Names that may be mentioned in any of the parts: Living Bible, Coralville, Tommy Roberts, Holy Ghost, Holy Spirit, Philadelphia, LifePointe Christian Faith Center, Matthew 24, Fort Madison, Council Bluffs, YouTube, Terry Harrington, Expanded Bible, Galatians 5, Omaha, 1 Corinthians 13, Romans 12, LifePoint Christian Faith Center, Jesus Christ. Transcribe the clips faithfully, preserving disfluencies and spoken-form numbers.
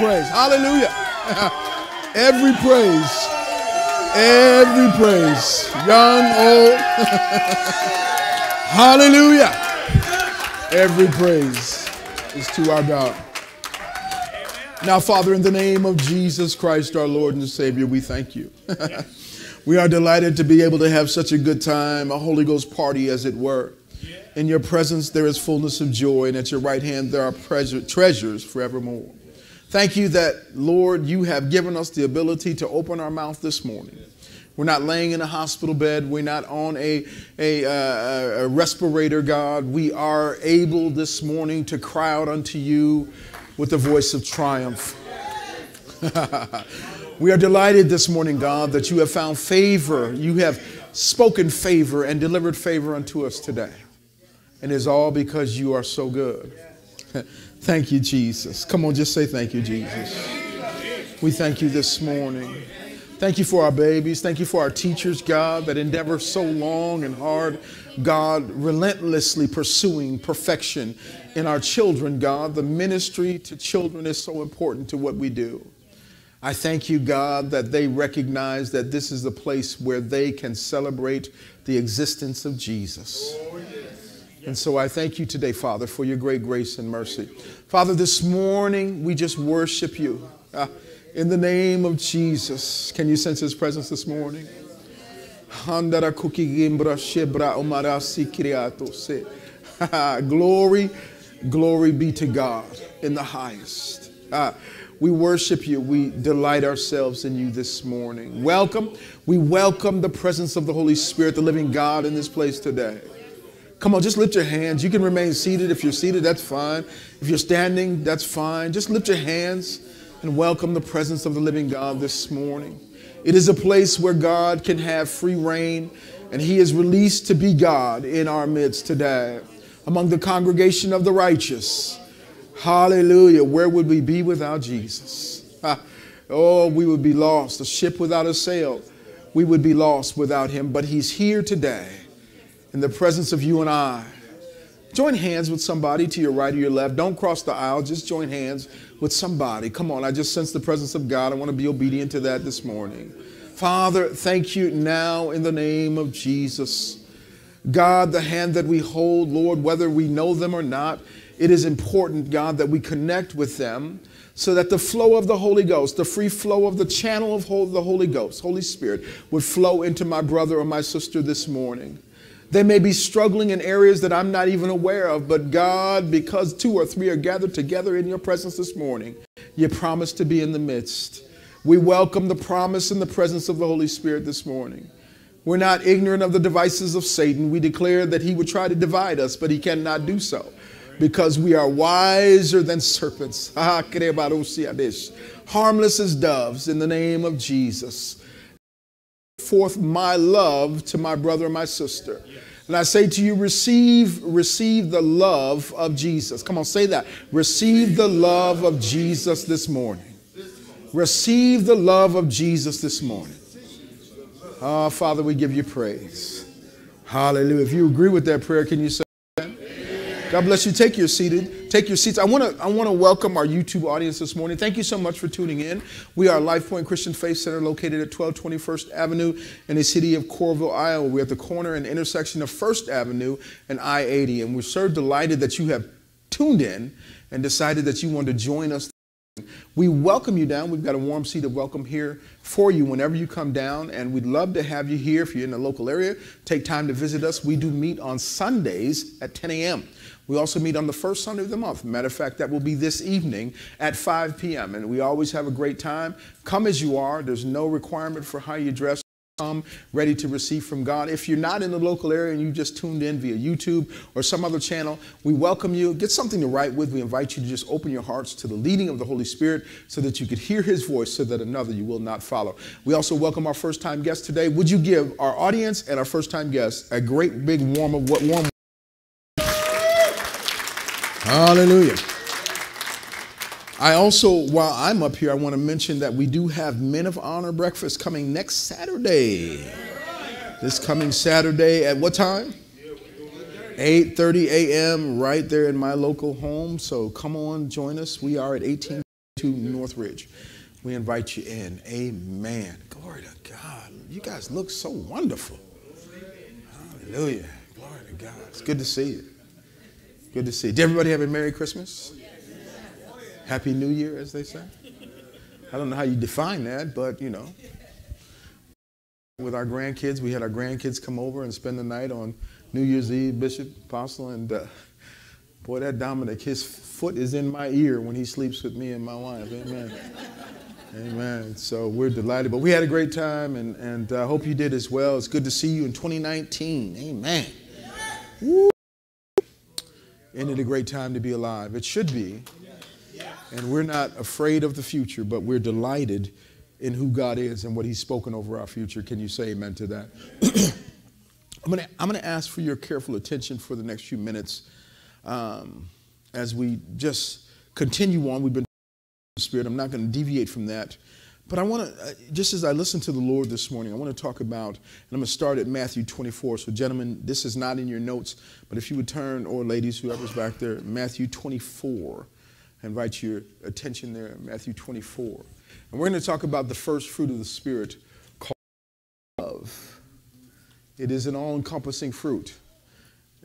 praise. Hallelujah. Every praise. Every praise. Young, old. Hallelujah. Every praise is to our God. Now, Father, in the name of Jesus Christ, our Lord and Savior, we thank you. We are delighted to be able to have such a good time, a Holy Ghost party, as it were. In your presence, there is fullness of joy, and at your right hand, there are treasures forevermore. Thank you that, Lord, you have given us the ability to open our mouth this morning. We're not laying in a hospital bed. We're not on a, a, uh, a respirator, God. We are able this morning to cry out unto you with the voice of triumph. We are delighted this morning, God, that you have found favor. You have spoken favor and delivered favor unto us today. And it's all because you are so good. Thank you, Jesus. Come on, just say thank you, Jesus. We thank you this morning. Thank you for our babies. Thank you for our teachers, God, that endeavor so long and hard, God, relentlessly pursuing perfection in our children, God. The ministry to children is so important to what we do. I thank you, God, that they recognize that this is the place where they can celebrate the existence of Jesus. And so I thank you today, Father, for your great grace and mercy. Father, this morning, we just worship you. Uh, in the name of Jesus, can you sense his presence this morning? Glory, glory be to God in the highest. Uh, we worship you. We delight ourselves in you this morning. Welcome. We welcome the presence of the Holy Spirit, the living God, in this place today. Come on, just lift your hands. You can remain seated. If you're seated, that's fine. If you're standing, that's fine. Just lift your hands and welcome the presence of the living God this morning. It is a place where God can have free reign, and he is released to be God in our midst today. Among the congregation of the righteous, hallelujah, where would we be without Jesus? Ha. Oh, we would be lost, a ship without a sail. We would be lost without him, but he's here today. In the presence of you and I. Join hands with somebody to your right or your left. Don't cross the aisle. Just join hands with somebody. Come on. I just sense the presence of God. I want to be obedient to that this morning. Father, thank you now in the name of Jesus. God, the hand that we hold, Lord, whether we know them or not, it is important, God, that we connect with them so that the flow of the Holy Ghost, the free flow of the channel of the Holy Ghost, Holy Spirit, would flow into my brother or my sister this morning. They may be struggling in areas that I'm not even aware of, but God, because two or three are gathered together in your presence this morning, you promise to be in the midst. We welcome the promise and the presence of the Holy Spirit this morning. We're not ignorant of the devices of Satan. We declare that he would try to divide us, but he cannot do so because we are wiser than serpents, harmless as doves in the name of Jesus. Forth my love to my brother and my sister. And I say to you, receive, receive the love of Jesus. Come on, say that. Receive the love of Jesus this morning. Receive the love of Jesus this morning. Oh, Father, we give you praise. Hallelujah. If you agree with that prayer, can you say that? God bless you. Take your seated. Take your seats. I want to I want to welcome our YouTube audience this morning. Thank you so much for tuning in. We are LifePoint Christian Faith Center located at twelve twenty-first Avenue in the city of Coralville, Iowa. We're at the corner and intersection of first Avenue and I eighty. And we're so delighted that you have tuned in and decided that you want to join us. We welcome you down. We've got a warm seat of welcome here for you whenever you come down, and we'd love to have you here. If you're in the local area, take time to visit us. We do meet on Sundays at ten A M We also meet on the first Sunday of the month. Matter of fact, that will be this evening at five P M And we always have a great time. Come as you are. There's no requirement for how you dress. Come ready to receive from God. If you're not in the local area and you just tuned in via YouTube or some other channel, we welcome you. Get something to write with. We invite you to just open your hearts to the leading of the Holy Spirit so that you could hear his voice so that another you will not follow. We also welcome our first-time guest today. Would you give our audience and our first-time guests a great big warm of what warm Hallelujah. I also, while I'm up here, I want to mention that we do have Men of Honor Breakfast coming next Saturday. This coming Saturday at what time? eight thirty A M right there in my local home. So come on, join us. We are at eighteen to Northridge. We invite you in. Amen. Glory to God. You guys look so wonderful. Hallelujah. Glory to God. It's good to see you. Good to see you. Did everybody have a Merry Christmas? Happy New Year, as they say. I don't know how you define that, but, you know. With our grandkids, we had our grandkids come over and spend the night on New Year's Eve, Bishop, Apostle, and uh, boy, that Dominic, his foot is in my ear when he sleeps with me and my wife. Amen. Amen. So we're delighted. But we had a great time, and I and, uh, hope you did as well. It's good to see you in twenty nineteen. Amen. Woo. Isn't it a great time to be alive? It should be. And we're not afraid of the future, but we're delighted in who God is and what he's spoken over our future. Can you say amen to that? I'm going to I'm going to ask for your careful attention for the next few minutes um, as we just continue on. We've been talking about the Spirit. I'm not going to deviate from that. But I want to, just as I listen to the Lord this morning, I want to talk about, and I'm going to start at Matthew twenty-four. So, gentlemen, this is not in your notes, but if you would turn, or ladies, whoever's back there, Matthew twenty-four. I invite your attention there, Matthew twenty-four. And we're going to talk about the first fruit of the Spirit called love. It is an all-encompassing fruit.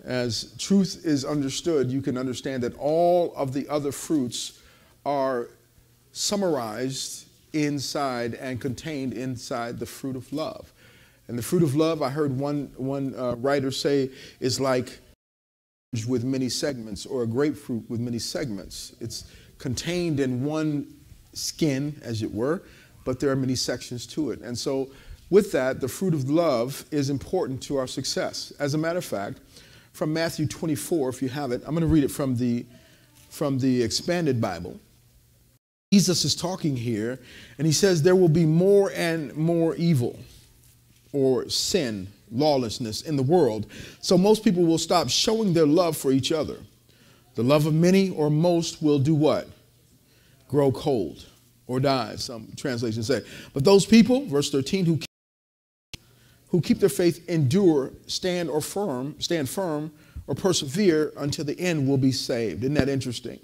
As truth is understood, you can understand that all of the other fruits are summarized inside and contained inside the fruit of love. And the fruit of love, I heard one, one uh, writer say, is like with many segments, or a grapefruit with many segments. It's contained in one skin, as it were, but there are many sections to it. And so with that, the fruit of love is important to our success. As a matter of fact, from Matthew twenty-four, if you have it, I'm going to read it from the, from the Expanded Bible. Jesus is talking here, and he says, there will be more and more evil, or sin, lawlessness in the world. So most people will stop showing their love for each other. The love of many or most will do what? Grow cold or die, some translations say. But those people, verse thirteen, who keep, who keep their faith, endure, stand or firm, stand firm or persevere until the end will be saved. Isn't that interesting?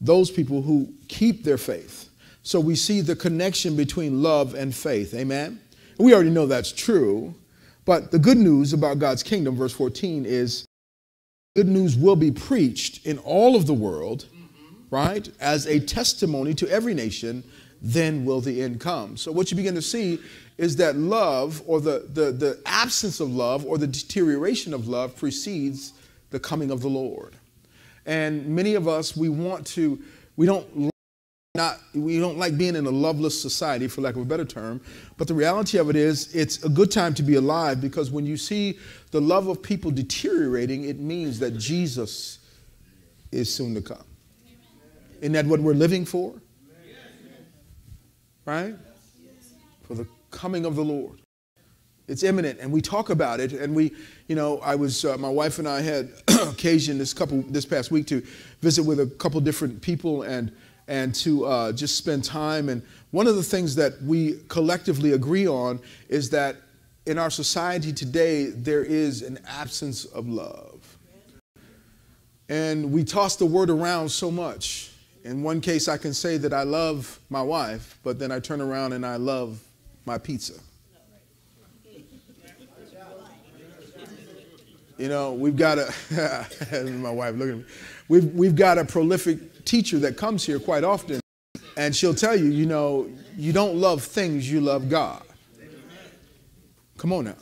Those people who keep their faith. So we see the connection between love and faith. Amen. We already know that's true. But the good news about God's kingdom, verse fourteen, is good news will be preached in all of the world, mm-hmm. right, as a testimony to every nation, then will the end come. So what you begin to see is that love, or the, the, the absence of love, or the deterioration of love precedes the coming of the Lord. And many of us, we want to, we don't Not, we don't like being in a loveless society, for lack of a better term, but the reality of it is it's a good time to be alive, because when you see the love of people deteriorating, it means that Jesus is soon to come. Isn't that what we're living for? Right? For the coming of the Lord. It's imminent, and we talk about it, and we, you know, I was, uh, my wife and I had occasion this couple, this past week to visit with a couple different people, and and to uh, just spend time. And one of the things that we collectively agree on is that in our society today, there is an absence of love. And we toss the word around so much. In one case, I can say that I love my wife, but then I turn around and I love my pizza. You know, we've got a, my wife looking at me, we've, we've got a prolific teacher that comes here quite often, and she'll tell you, you know, you don't love things, you love God. Come on now.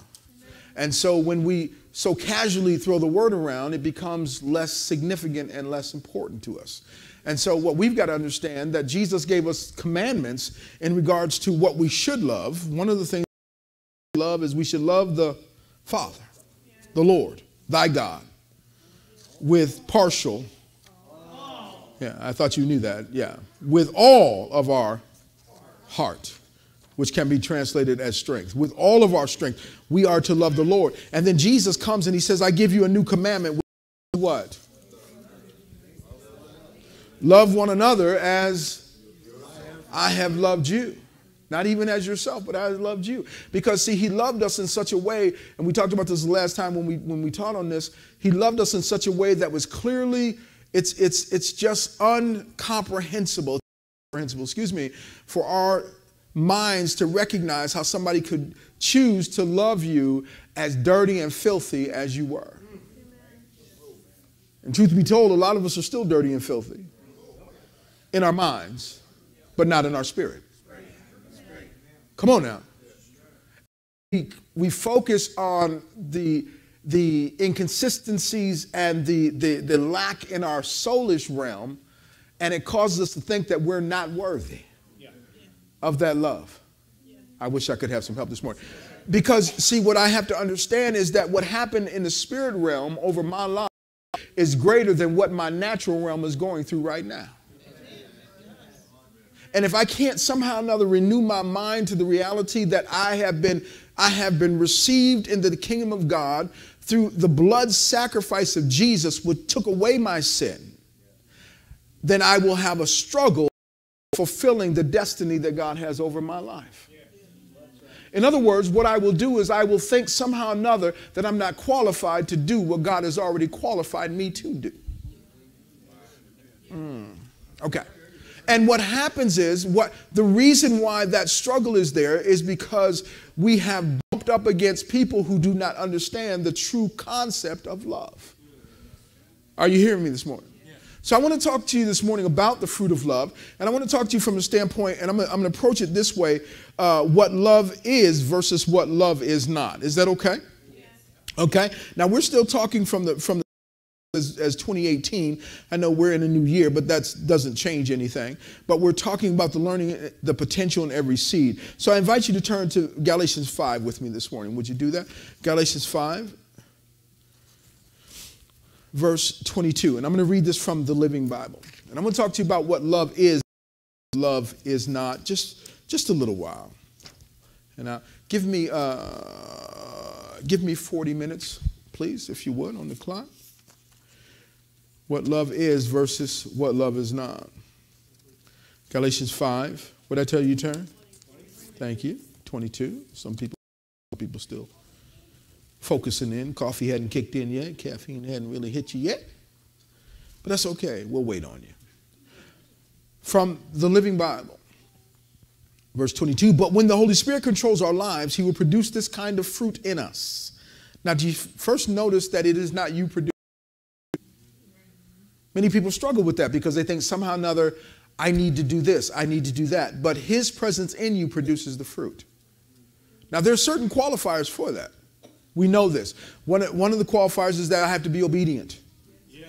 And so when we so casually throw the word around, it becomes less significant and less important to us. And so what we've got to understand, that Jesus gave us commandments in regards to what we should love. One of the things we should love is we should love the Father, the Lord, thy God, with partial Yeah, I thought you knew that. Yeah. With all of our heart, which can be translated as strength. With all of our strength, we are to love the Lord. And then Jesus comes and he says, I give you a new commandment. What? Love one another as I have loved you. Not even as yourself, but I loved you. Because, see, he loved us in such a way, and we talked about this the last time when we, when we taught on this, he loved us in such a way that was clearly It's, it's, it's just uncomprehensible comprehensible, excuse me, for our minds to recognize how somebody could choose to love you as dirty and filthy as you were. And truth be told, a lot of us are still dirty and filthy in our minds, but not in our spirit. Come on now. We, we focus on the, the inconsistencies and the, the, the lack in our soulish realm, and it causes us to think that we're not worthy yeah. of that love. Yeah. I wish I could have some help this morning. Because, see, what I have to understand is that what happened in the spirit realm over my life is greater than what my natural realm is going through right now. And if I can't somehow or another renew my mind to the reality that I have been, I have been received into the kingdom of God through the blood sacrifice of Jesus, which took away my sin, then I will have a struggle fulfilling the destiny that God has over my life. In other words, what I will do is I will think somehow or another that I'm not qualified to do what God has already qualified me to do. Mm. Okay. And what happens is, what the reason why that struggle is there is because we have bumped up against people who do not understand the true concept of love. Are you hearing me this morning? Yeah. So I want to talk to you this morning about the fruit of love. And I want to talk to you from a standpoint, and I'm going to approach it this way, uh, what love is versus what love is not. Is that okay? Yes. Okay. Now, we're still talking from the from the As, as twenty eighteen, I know we're in a new year, but that doesn't change anything. But we're talking about the learning, the potential in every seed. So I invite you to turn to Galatians five with me this morning. Would you do that? Galatians five, verse twenty-two. And I'm going to read this from the Living Bible. And I'm going to talk to you about what love is, what love is not, just, just a little while. And uh, give me, uh, give me forty minutes, please, if you would, on the clock. What love is versus what love is not. Galatians five. What did I tell you, turn? Thank you. twenty-two. Some people, people still focusing in. Coffee hadn't kicked in yet. Caffeine hadn't really hit you yet. But that's okay. We'll wait on you. From the Living Bible, verse twenty-two. But when the Holy Spirit controls our lives, he will produce this kind of fruit in us. Now, do you first notice that it is not you producing? Many people struggle with that because they think somehow or another, I need to do this, I need to do that. But his presence in you produces the fruit. Now, there are certain qualifiers for that. We know this. One, one of the qualifiers is that I have to be obedient. Yes.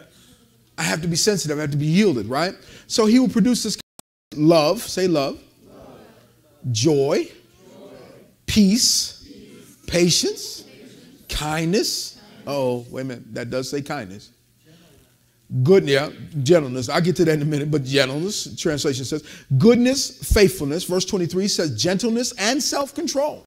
I have to be sensitive. I have to be yielded, right? So he will produce this love, say love, love. Joy, joy. Peace, peace. Patience, patience. Kindness. kindness. Oh, wait a minute. That does say kindness. Good, yeah, gentleness. I'll get to that in a minute, but gentleness, translation says, goodness, faithfulness. Verse twenty-three says gentleness and self-control.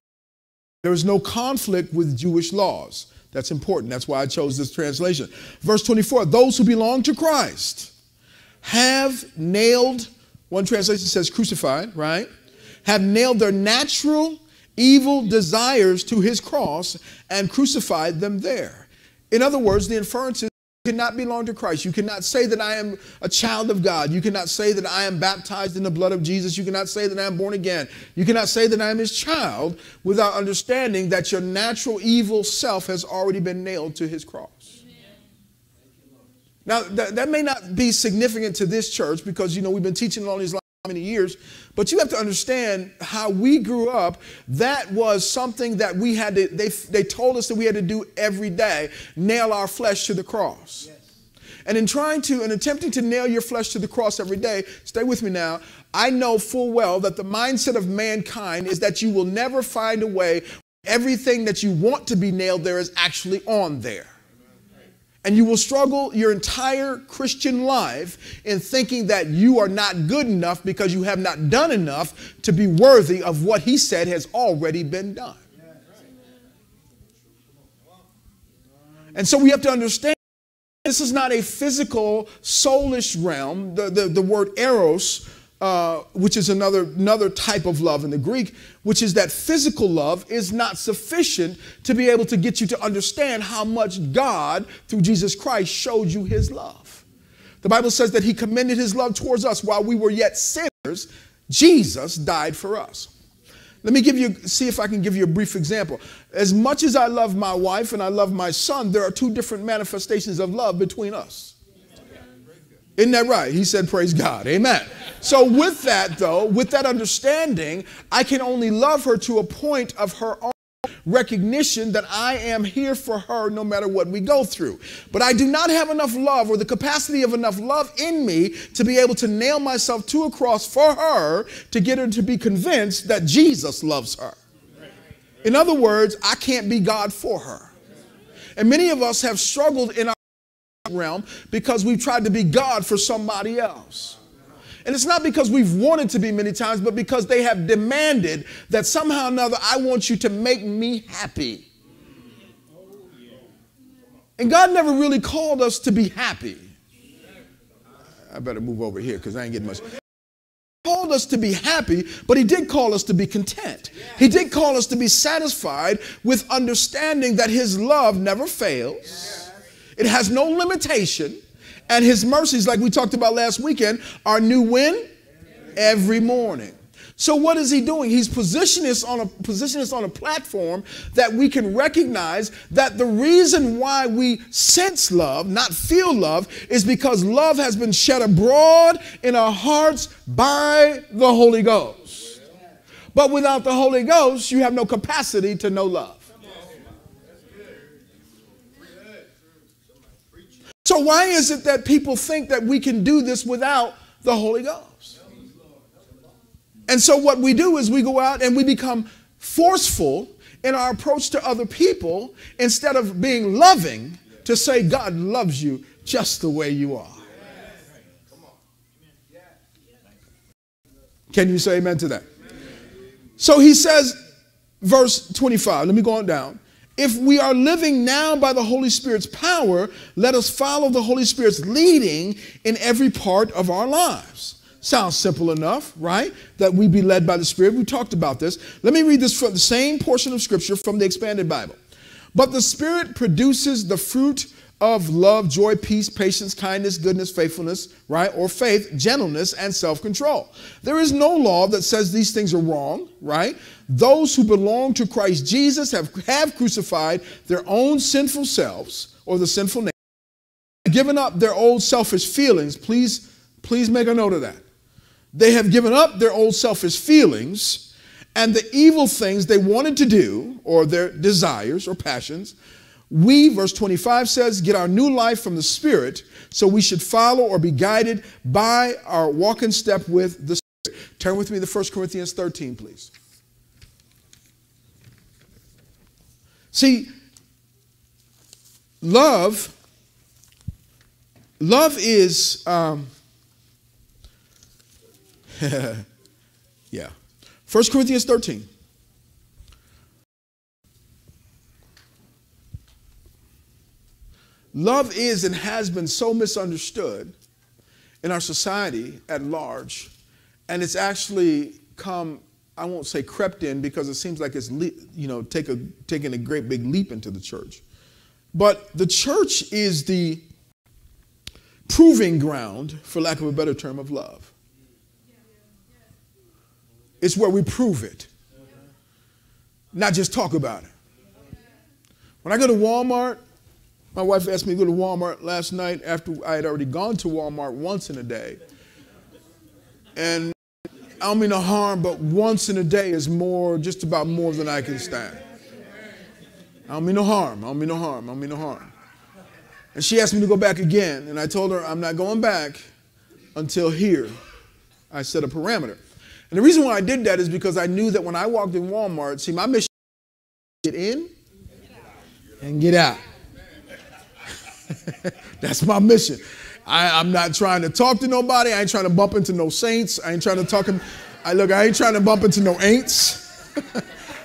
There is no conflict with Jewish laws. That's important. That's why I chose this translation. Verse twenty-four, those who belong to Christ have nailed, one translation says crucified, right? Have nailed their natural evil desires to his cross and crucified them there. In other words, the inference is, you cannot belong to Christ. You cannot say that I am a child of God. You cannot say that I am baptized in the blood of Jesus. You cannot say that I am born again. You cannot say that I am his child without understanding that your natural evil self has already been nailed to his cross. Amen. Now, th that may not be significant to this church because, you know, we've been teaching all these many years, but you have to understand how we grew up. That was something that we had to, they, they told us that we had to do every day, nail our flesh to the cross. Yes. And in trying to, and attempting to nail your flesh to the cross every day, stay with me now, I know full well that the mindset of mankind is that you will never find a way, everything that you want to be nailed there is actually on there. And you will struggle your entire Christian life in thinking that you are not good enough because you have not done enough to be worthy of what he said has already been done. And so we have to understand this is not a physical, soulish realm. The, the, the word eros, uh, which is another, another type of love in the Greek, which is that physical love is not sufficient to be able to get you to understand how much God, through Jesus Christ, showed you his love. The Bible says that he commended his love towards us while we were yet sinners. Jesus died for us. Let me give you, see if I can give you a brief example. As much as I love my wife and I love my son, there are two different manifestations of love between us. Isn't that right? He said, praise God. Amen. So with that though, with that understanding, I can only love her to a point of her own recognition that I am here for her no matter what we go through. But I do not have enough love or the capacity of enough love in me to be able to nail myself to a cross for her to get her to be convinced that Jesus loves her. In other words, I can't be God for her. And many of us have struggled in our realm because we've tried to be God for somebody else. And it's not because we've wanted to be many times, but because they have demanded that somehow or another, I want you to make me happy. And God never really called us to be happy. I better move over here because I ain't getting much. He called us to be happy, but he did call us to be content. He did call us to be satisfied with understanding that his love never fails. It has no limitation. And his mercies, like we talked about last weekend, are new when? Every morning. So what is he doing? He's positioning us on a, positioning us on a platform that we can recognize that the reason why we sense love, not feel love, is because love has been shed abroad in our hearts by the Holy Ghost. But without the Holy Ghost, you have no capacity to know love. So why is it that people think that we can do this without the Holy Ghost? And so what we do is we go out and we become forceful in our approach to other people instead of being loving to say God loves you just the way you are. Can you say amen to that? So he says, verse twenty-five, let me go on down. If we are living now by the Holy Spirit's power, let us follow the Holy Spirit's leading in every part of our lives. Sounds simple enough, right? That we be led by the Spirit. We talked about this. Let me read this from the same portion of Scripture from the Expanded Bible. But the Spirit produces the fruit of love, joy, peace, patience, kindness, goodness, faithfulness, right? Or faith, gentleness, and self-control. There is no law that says these things are wrong, right? Those who belong to Christ Jesus have, have crucified their own sinful selves or the sinful nature, given up their old selfish feelings. Please, please make a note of that. They have given up their old selfish feelings and the evil things they wanted to do or their desires or passions. We, verse twenty-five says, get our new life from the Spirit, so we should follow or be guided by our walk in step with the Spirit. Turn with me to First Corinthians thirteen, please. See, love, love is, um, yeah, First Corinthians thirteen. Love is and has been so misunderstood in our society at large, and it's actually come, I won't say crept in because it seems like it's, you know, take a, taking a great big leap into the church. But the church is the proving ground, for lack of a better term, of love. It's where we prove it, not just talk about it. When I go to Walmart, my wife asked me to go to Walmart last night after I had already gone to Walmart once in a day. And I don't mean no harm, but once in a day is more, just about more than I can stand. I don't mean no harm. I don't mean no harm. I don't mean no harm. And she asked me to go back again. And I told her, I'm not going back until here. I set a parameter. And the reason why I did that is because I knew that when I walked in Walmart, see, my mission is to get in and get out. That's my mission. I, I'm not trying to talk to nobody. I ain't trying to bump into no saints. I ain't trying to talk. In, I look. I ain't trying to bump into no ain'ts.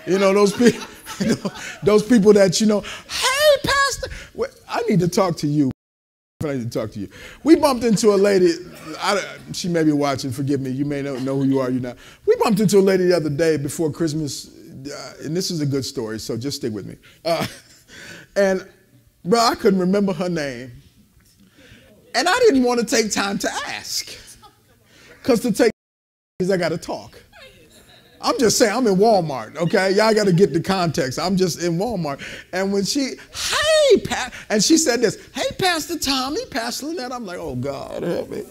You know those people. You know, those people that you know. Hey, pastor. Well, I need to talk to you. I need to talk to you. We bumped into a lady. I, she may be watching. Forgive me. You may not know who you are. You not. We bumped into a lady the other day before Christmas, uh, and this is a good story. So just stick with me. Uh, and. Bro, I couldn't remember her name. And I didn't want to take time to ask. Because to take because I got to talk. I'm just saying, I'm in Walmart, okay? Y'all got to get the context. I'm just in Walmart. And when she, hey, Pat, and she said this, hey, Pastor Tommy, Pastor Lynette. I'm like, oh, God, help me.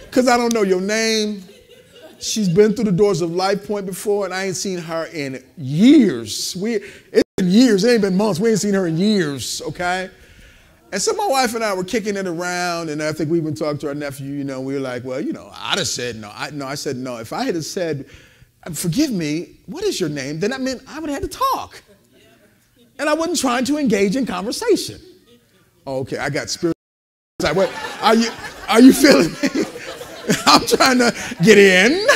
Because I don't know your name. She's been through the doors of LifePoint before, and I ain't seen her in years. We, it's been years. It ain't been months. We ain't seen her in years, okay? And so my wife and I were kicking it around, and I think we even talked to our nephew, you know, we were like, well, you know, I'd have said no. I, no, I said no. If I had have said, forgive me, what is your name? Then I meant I would have had to talk. And I wasn't trying to engage in conversation. Okay, I got spiritual. Like, wait, are you, are you feeling me? I'm trying to get in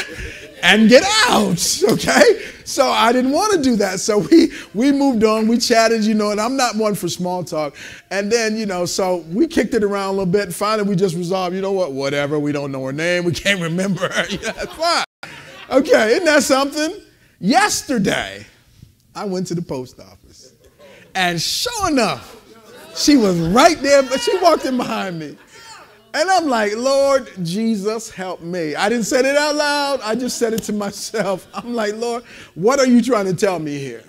and get out, okay? So I didn't want to do that. So we, we moved on. We chatted, you know, and I'm not one for small talk. And then, you know, so we kicked it around a little bit. Finally, we just resolved, you know what, whatever. We don't know her name. We can't remember her. Yeah, that's fine. Okay, isn't that something? Yesterday, I went to the post office. And sure enough, she was right there, but she walked in behind me. And I'm like, Lord Jesus, help me. I didn't say it out loud. I just said it to myself. I'm like, Lord, what are you trying to tell me here?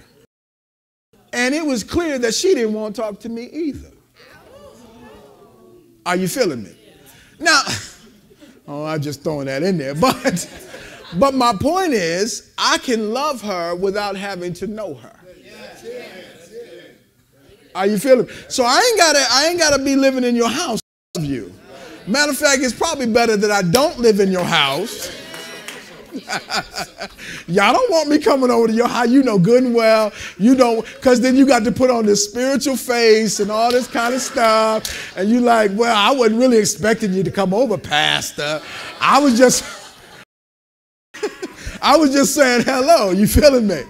And it was clear that she didn't want to talk to me either. Are you feeling me? Now, oh, I'm just throwing that in there. But, but my point is, I can love her without having to know her. Are you feeling me? So I ain't gotta, I ain't gotta be living in your house to love you. Matter of fact, it's probably better that I don't live in your house. Y'all don't want me coming over to your house. You know good and well. You don't, because then you got to put on this spiritual face and all this kind of stuff. And you like, well, I wasn't really expecting you to come over, Pastor. I was just, I was just saying hello. You feeling me?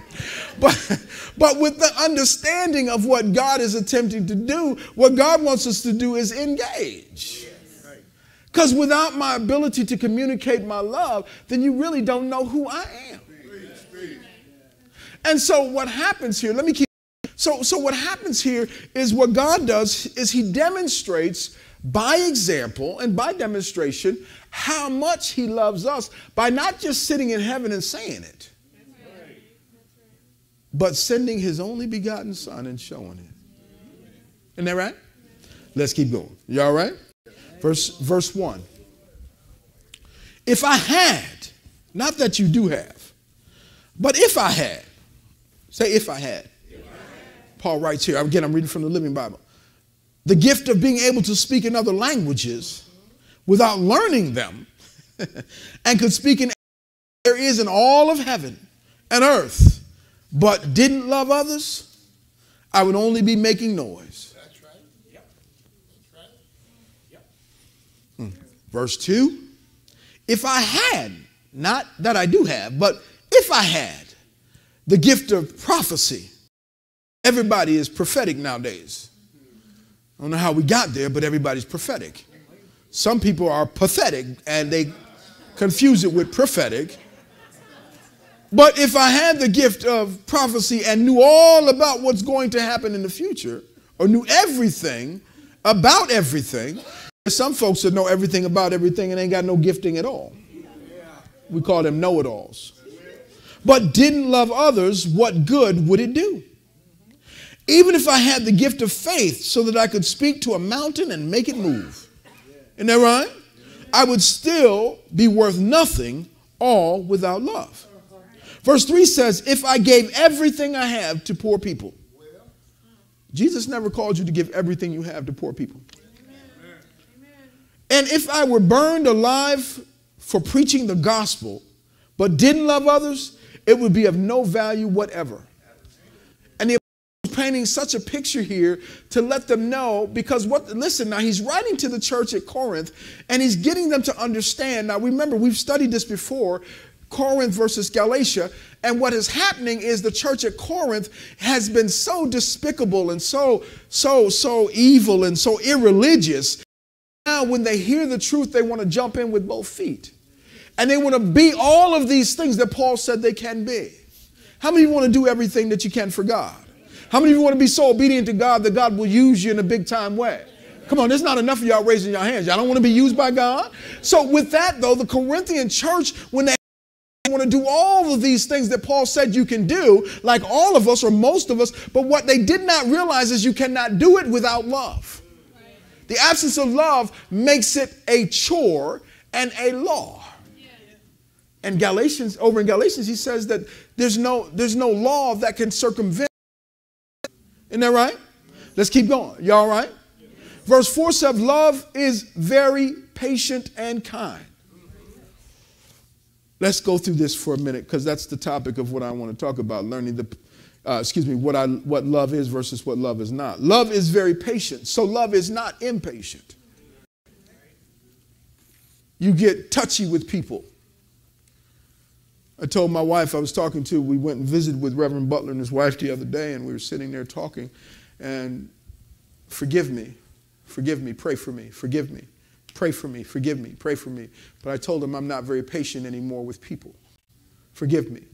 But, but with the understanding of what God is attempting to do, what God wants us to do is engage. Because without my ability to communicate my love, then you really don't know who I am. And so what happens here, let me keep, so, so what happens here is what God does is he demonstrates by example and by demonstration how much he loves us by not just sitting in heaven and saying it, but sending his only begotten son and showing it. Isn't that right? Let's keep going. You all right? Verse, verse one, if I had, not that you do have, but if I had, say if I had. If I had. Paul writes here, again, I'm reading from the Living Bible. The gift of being able to speak in other languages without learning them and could speak in there is in all of heaven and earth, but didn't love others, I would only be making noise. Verse two, if I had, not that I do have, but if I had the gift of prophecy, everybody is prophetic nowadays. I don't know how we got there, but everybody's prophetic. Some people are pathetic and they confuse it with prophetic. But if I had the gift of prophecy and knew all about what's going to happen in the future, or knew everything about everything, some folks that know everything about everything and ain't got no gifting at all. We call them know-it-alls. But didn't love others, what good would it do? Even if I had the gift of faith so that I could speak to a mountain and make it move. Isn't that right? I would still be worth nothing, all without love. Verse three says, if I gave everything I have to poor people. Jesus never called you to give everything you have to poor people. And if I were burned alive for preaching the gospel, but didn't love others, it would be of no value whatever. And the apostle is painting such a picture here to let them know, because what, listen, now he's writing to the church at Corinth and he's getting them to understand. Now remember, we've studied this before, Corinth versus Galatia. And what is happening is the church at Corinth has been so despicable and so, so, so evil and so irreligious. Now, when they hear the truth, they want to jump in with both feet. And they want to be all of these things that Paul said they can be. How many of you want to do everything that you can for God? How many of you want to be so obedient to God that God will use you in a big time way? Come on, there's not enough of y'all raising your hands. Y'all don't want to be used by God? So with that, though, the Corinthian church, when they want to do all of these things that Paul said you can do, like all of us or most of us. But what they did not realize is you cannot do it without love. Right. The absence of love makes it a chore and a law. Yeah. And Galatians, over in Galatians, he says that there's no, there's no law that can circumvent. Isn't that right? Let's keep going. Y'all all right? Verse four said, love is very patient and kind. Let's go through this for a minute, because that's the topic of what I want to talk about, learning the, uh, excuse me, what, I, what love is versus what love is not. Love is very patient, so love is not impatient. You get touchy with people. I told my wife I was talking to, we went and visited with Reverend Butler and his wife the other day, and we were sitting there talking, and forgive me, forgive me, pray for me, forgive me, pray for me, forgive me, pray for me. But I told him I'm not very patient anymore with people. Forgive me.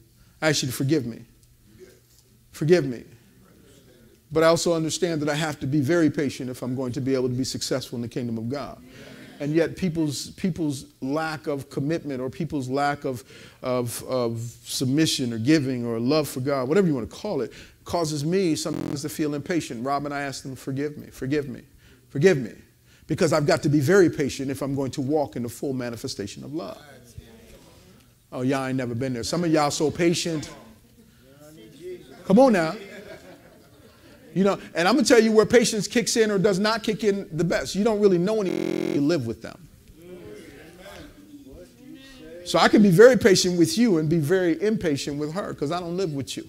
I ask you to forgive me. Forgive me. But I also understand that I have to be very patient if I'm going to be able to be successful in the kingdom of God. And yet people's, people's lack of commitment or people's lack of, of, of submission or giving or love for God, whatever you want to call it, causes me sometimes to feel impatient. Robin, I ask them, forgive me, forgive me, forgive me, because I've got to be very patient if I'm going to walk in the full manifestation of love. Oh, y'all ain't never been there. Some of y'all so patient. Come on now. You know, and I'm going to tell you where patience kicks in or does not kick in the best. You don't really know anyone, you live with them. So I can be very patient with you and be very impatient with her because I don't live with you.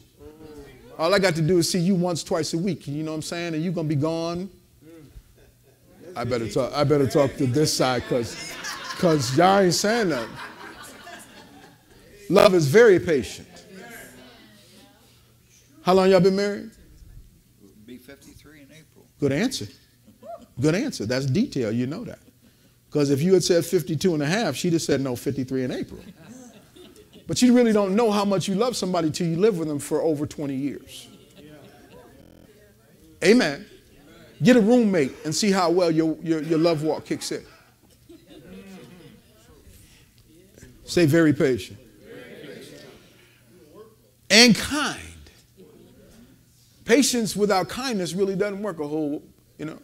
All I got to do is see you once, twice a week. You know what I'm saying? And you're going to be gone. I better talk, I better talk to this side because because y'all ain't saying nothing. Love is very patient. How long y'all been married? fifty-three in April. Good answer. Good answer. That's detail. You know that. Because if you had said fifty-two and a half, she'd have said, no, fifty-three in April. But you really don't know how much you love somebody till you live with them for over twenty years. Amen. Get a roommate and see how well your, your, your love walk kicks in. Say very patient. And kind. Patience without kindness really doesn't work a whole, you know.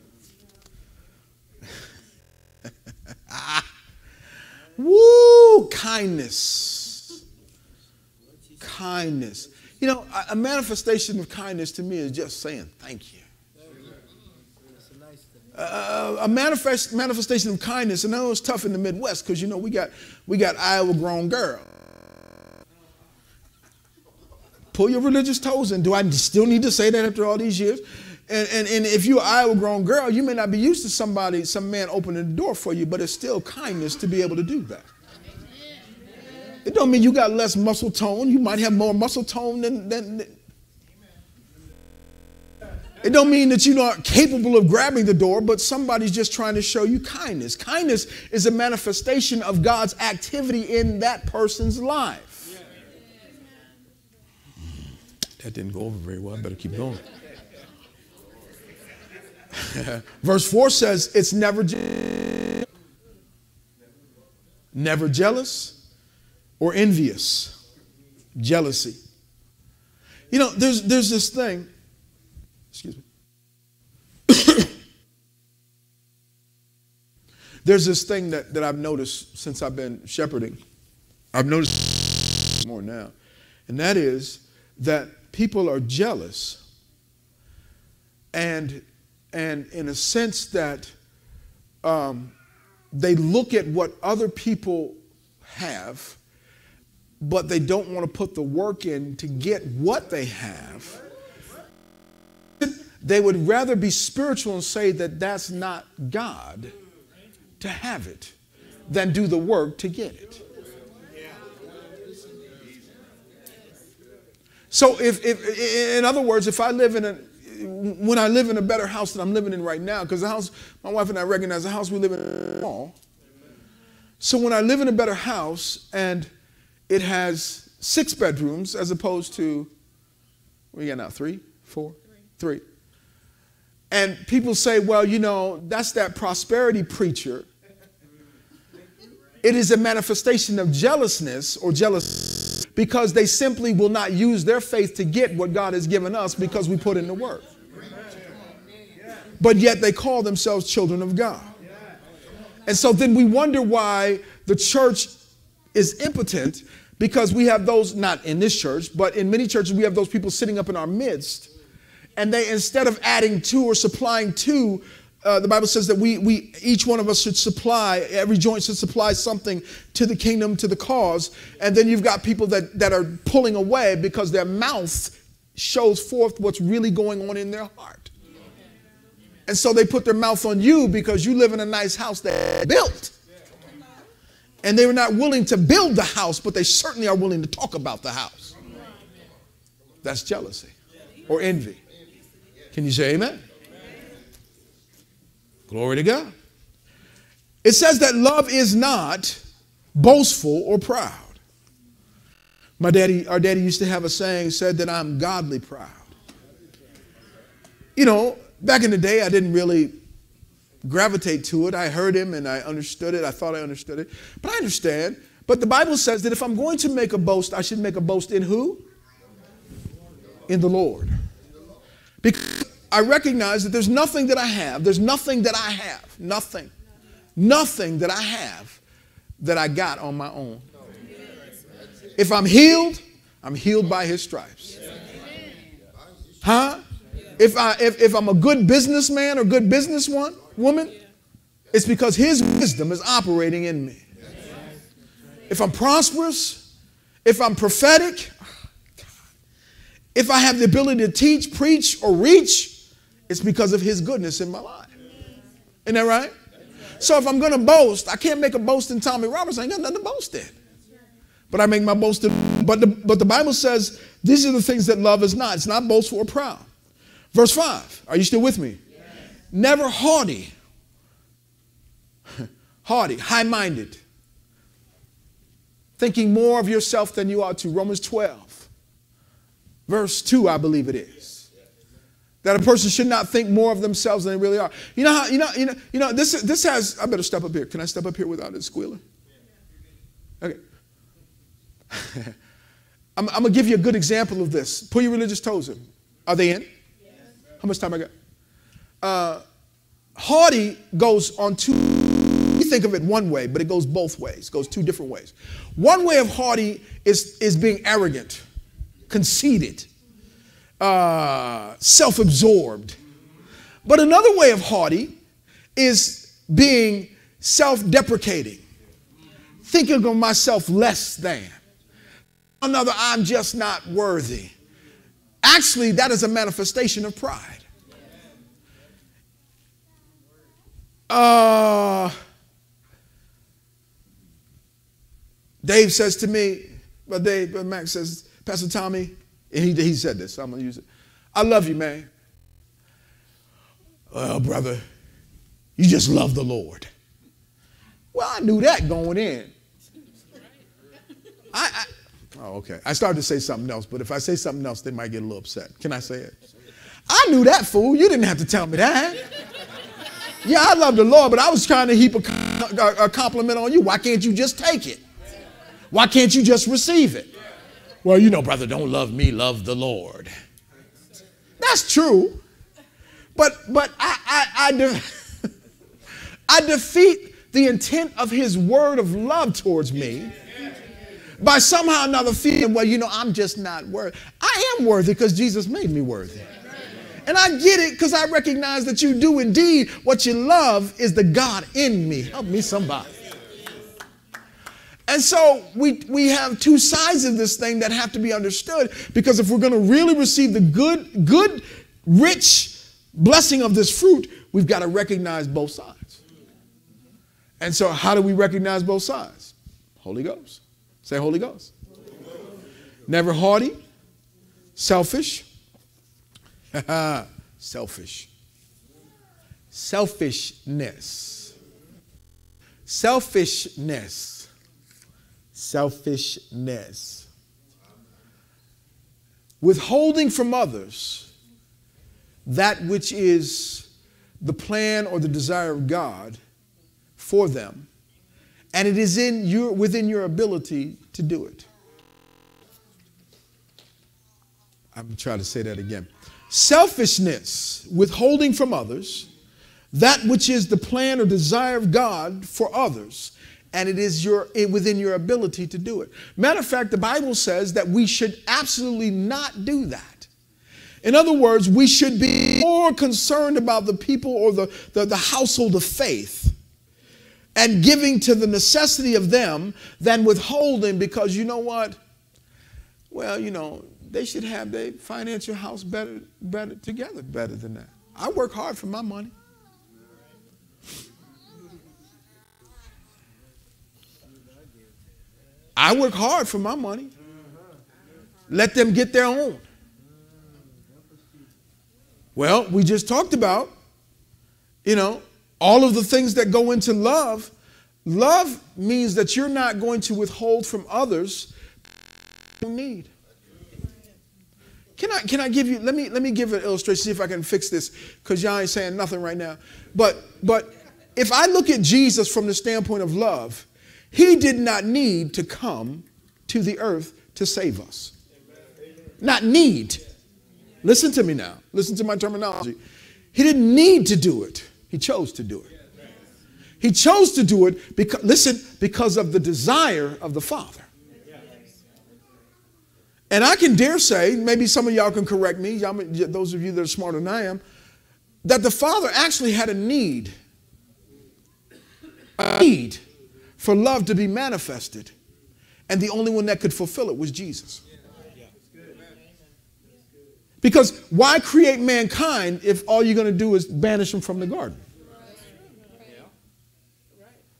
Woo, kindness. Kindness. You know, a manifestation of kindness to me is just saying thank you. Uh, a manifest, manifestation of kindness, and I know it's tough in the Midwest because, you know, we got, we got Iowa grown girl. Pull your religious toes in. Do I still need to say that after all these years? And, and, and if you're an Iowa-grown girl, you may not be used to somebody, some man opening the door for you, but it's still kindness to be able to do that. It don't mean you got less muscle tone. You might have more muscle tone than... than, than. It don't mean that you're not capable of grabbing the door, but somebody's just trying to show you kindness. Kindness is a manifestation of God's activity in that person's life. That didn't go over very well. I better keep going. Verse four says, it's never je never jealous or envious. Jealousy. You know, there's, there's this thing. Excuse me. There's this thing that, that I've noticed since I've been shepherding. I've noticed more now. And that is that people are jealous, and, and in a sense that um, they look at what other people have, but they don't want to put the work in to get what they have. They would rather be spiritual and say that that's not God to have it than do the work to get it. So if, if, in other words, if I live in a, when I live in a better house than I'm living in right now, because the house, my wife and I recognize the house we live in is small. So when I live in a better house and it has six bedrooms as opposed to, what do you got now, three, four, three. three. And people say, well, you know, that's that prosperity preacher. It is a manifestation of jealousness or jealousy. because they simply will not use their faith to get what God has given us because we put in the work. But yet they call themselves children of God. And so then we wonder why the church is impotent, because we have those, not in this church, but in many churches, we have those people sitting up in our midst, and they, instead of adding to or supplying to, uh, the Bible says that we, we, each one of us should supply, every joint should supply something to the kingdom, to the cause. And then you've got people that, that are pulling away because their mouth shows forth what's really going on in their heart. And so they put their mouth on you because you live in a nice house that they built. And they were not willing to build the house, but they certainly are willing to talk about the house. That's jealousy or envy. Can you say amen? Amen? Glory to God. It says that love is not boastful or proud. My daddy, our daddy used to have a saying, said that I'm godly proud. You know, back in the day, I didn't really gravitate to it. I heard him and I understood it. I thought I understood it, but I understand. But the Bible says that if I'm going to make a boast, I should make a boast in who? In the Lord. Because I recognize that there's nothing that I have. There's nothing that I have. Nothing. Nothing that I have that I got on my own. If I'm healed, I'm healed by his stripes. Huh? If, I, if, if I'm a good businessman or good business one, woman, it's because his wisdom is operating in me. If I'm prosperous, if I'm prophetic, if I have the ability to teach, preach, or reach, it's because of his goodness in my life. Isn't that right? So if I'm going to boast, I can't make a boast in Tommy Roberts. I ain't got nothing to boast in. But I make my boast in, but the, but the Bible says these are the things that love is not. It's not boastful or proud. Verse five, are you still with me? Yes. Never haughty, haughty, high-minded, thinking more of yourself than you ought to. Romans twelve, verse two, I believe it is, that a person should not think more of themselves than they really are. You know how, you know, you know, you know, this, this has, I better step up here. Can I step up here without it squealing? Okay. I'm, I'm going to give you a good example of this. Pull your religious toes in. Are they in? How much time I got? Uh, haughty goes on two, we think of it one way, but it goes both ways. It goes two different ways. One way of haughty is, is being arrogant, conceited, uh, self-absorbed. But another way of haughty is being self-deprecating, thinking of myself less than. Another, I'm just not worthy. Actually, that is a manifestation of pride. Uh, Dave says to me, but Dave, but Max says, Pastor Tommy, and he, he said this, so I'm going to use it. I love you, man. Well, brother, you just love the Lord. Well, I knew that going in. I... I Oh, okay. I started to say something else, but if I say something else, they might get a little upset. Can I say it? I knew that, fool. You didn't have to tell me that. Yeah, I love the Lord, but I was trying to heap a compliment on you. Why can't you just take it? Why can't you just receive it? Well, you know, brother, don't love me, love the Lord. That's true. But but I, I, I, de- I defeat the intent of his word of love towards me by somehow or another feeling, well, you know, I'm just not worthy. I am worthy because Jesus made me worthy. And I get it because I recognize that you do indeed. What you love is the God in me. Help me, somebody. And so we, we have two sides of this thing that have to be understood, because if we're going to really receive the good, good, rich blessing of this fruit, we've got to recognize both sides. And so how do we recognize both sides? Holy Ghost. Say Holy Ghost. Never haughty, selfish, selfish, selfishness, selfishness, selfishness, withholding from others that which is the plan or the desire of God for them. And it is in your, within your ability to do it. I'm going to try to say that again. Selfishness, withholding from others, that which is the plan or desire of God for others, and it is your, it, within your ability to do it. Matter of fact, the Bible says that we should absolutely not do that. In other words, we should be more concerned about the people or the, the, the household of faith and giving to the necessity of them than withholding, because you know what? Well, you know, they should have their financial house better, better together better than that. I work hard for my money. I work hard for my money. Let them get their own. Well, we just talked about, you know, all of the things that go into love. Love means that you're not going to withhold from others who need. Can I, can I give you, let me, let me give an illustration, see if I can fix this, because y'all ain't saying nothing right now. But, but if I look at Jesus from the standpoint of love, he did not need to come to the earth to save us. Not need. Listen to me now. Listen to my terminology. He didn't need to do it. He chose to do it. He chose to do it because, listen, because of the desire of the Father. And I can dare say, maybe some of y'all can correct me, y'all, those of you that are smarter than I am, that the Father actually had a need. A need. For love to be manifested, and the only one that could fulfill it was Jesus. Because why create mankind if all you're going to do is banish them from the garden?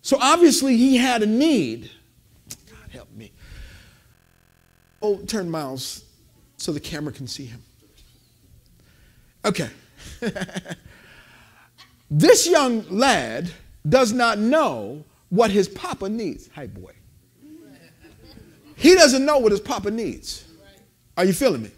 So obviously he had a need. God help me. Oh, turn Miles so the camera can see him. Okay. This young lad does not know what his papa needs. Hey, boy. He doesn't know what his papa needs. Are you feeling me?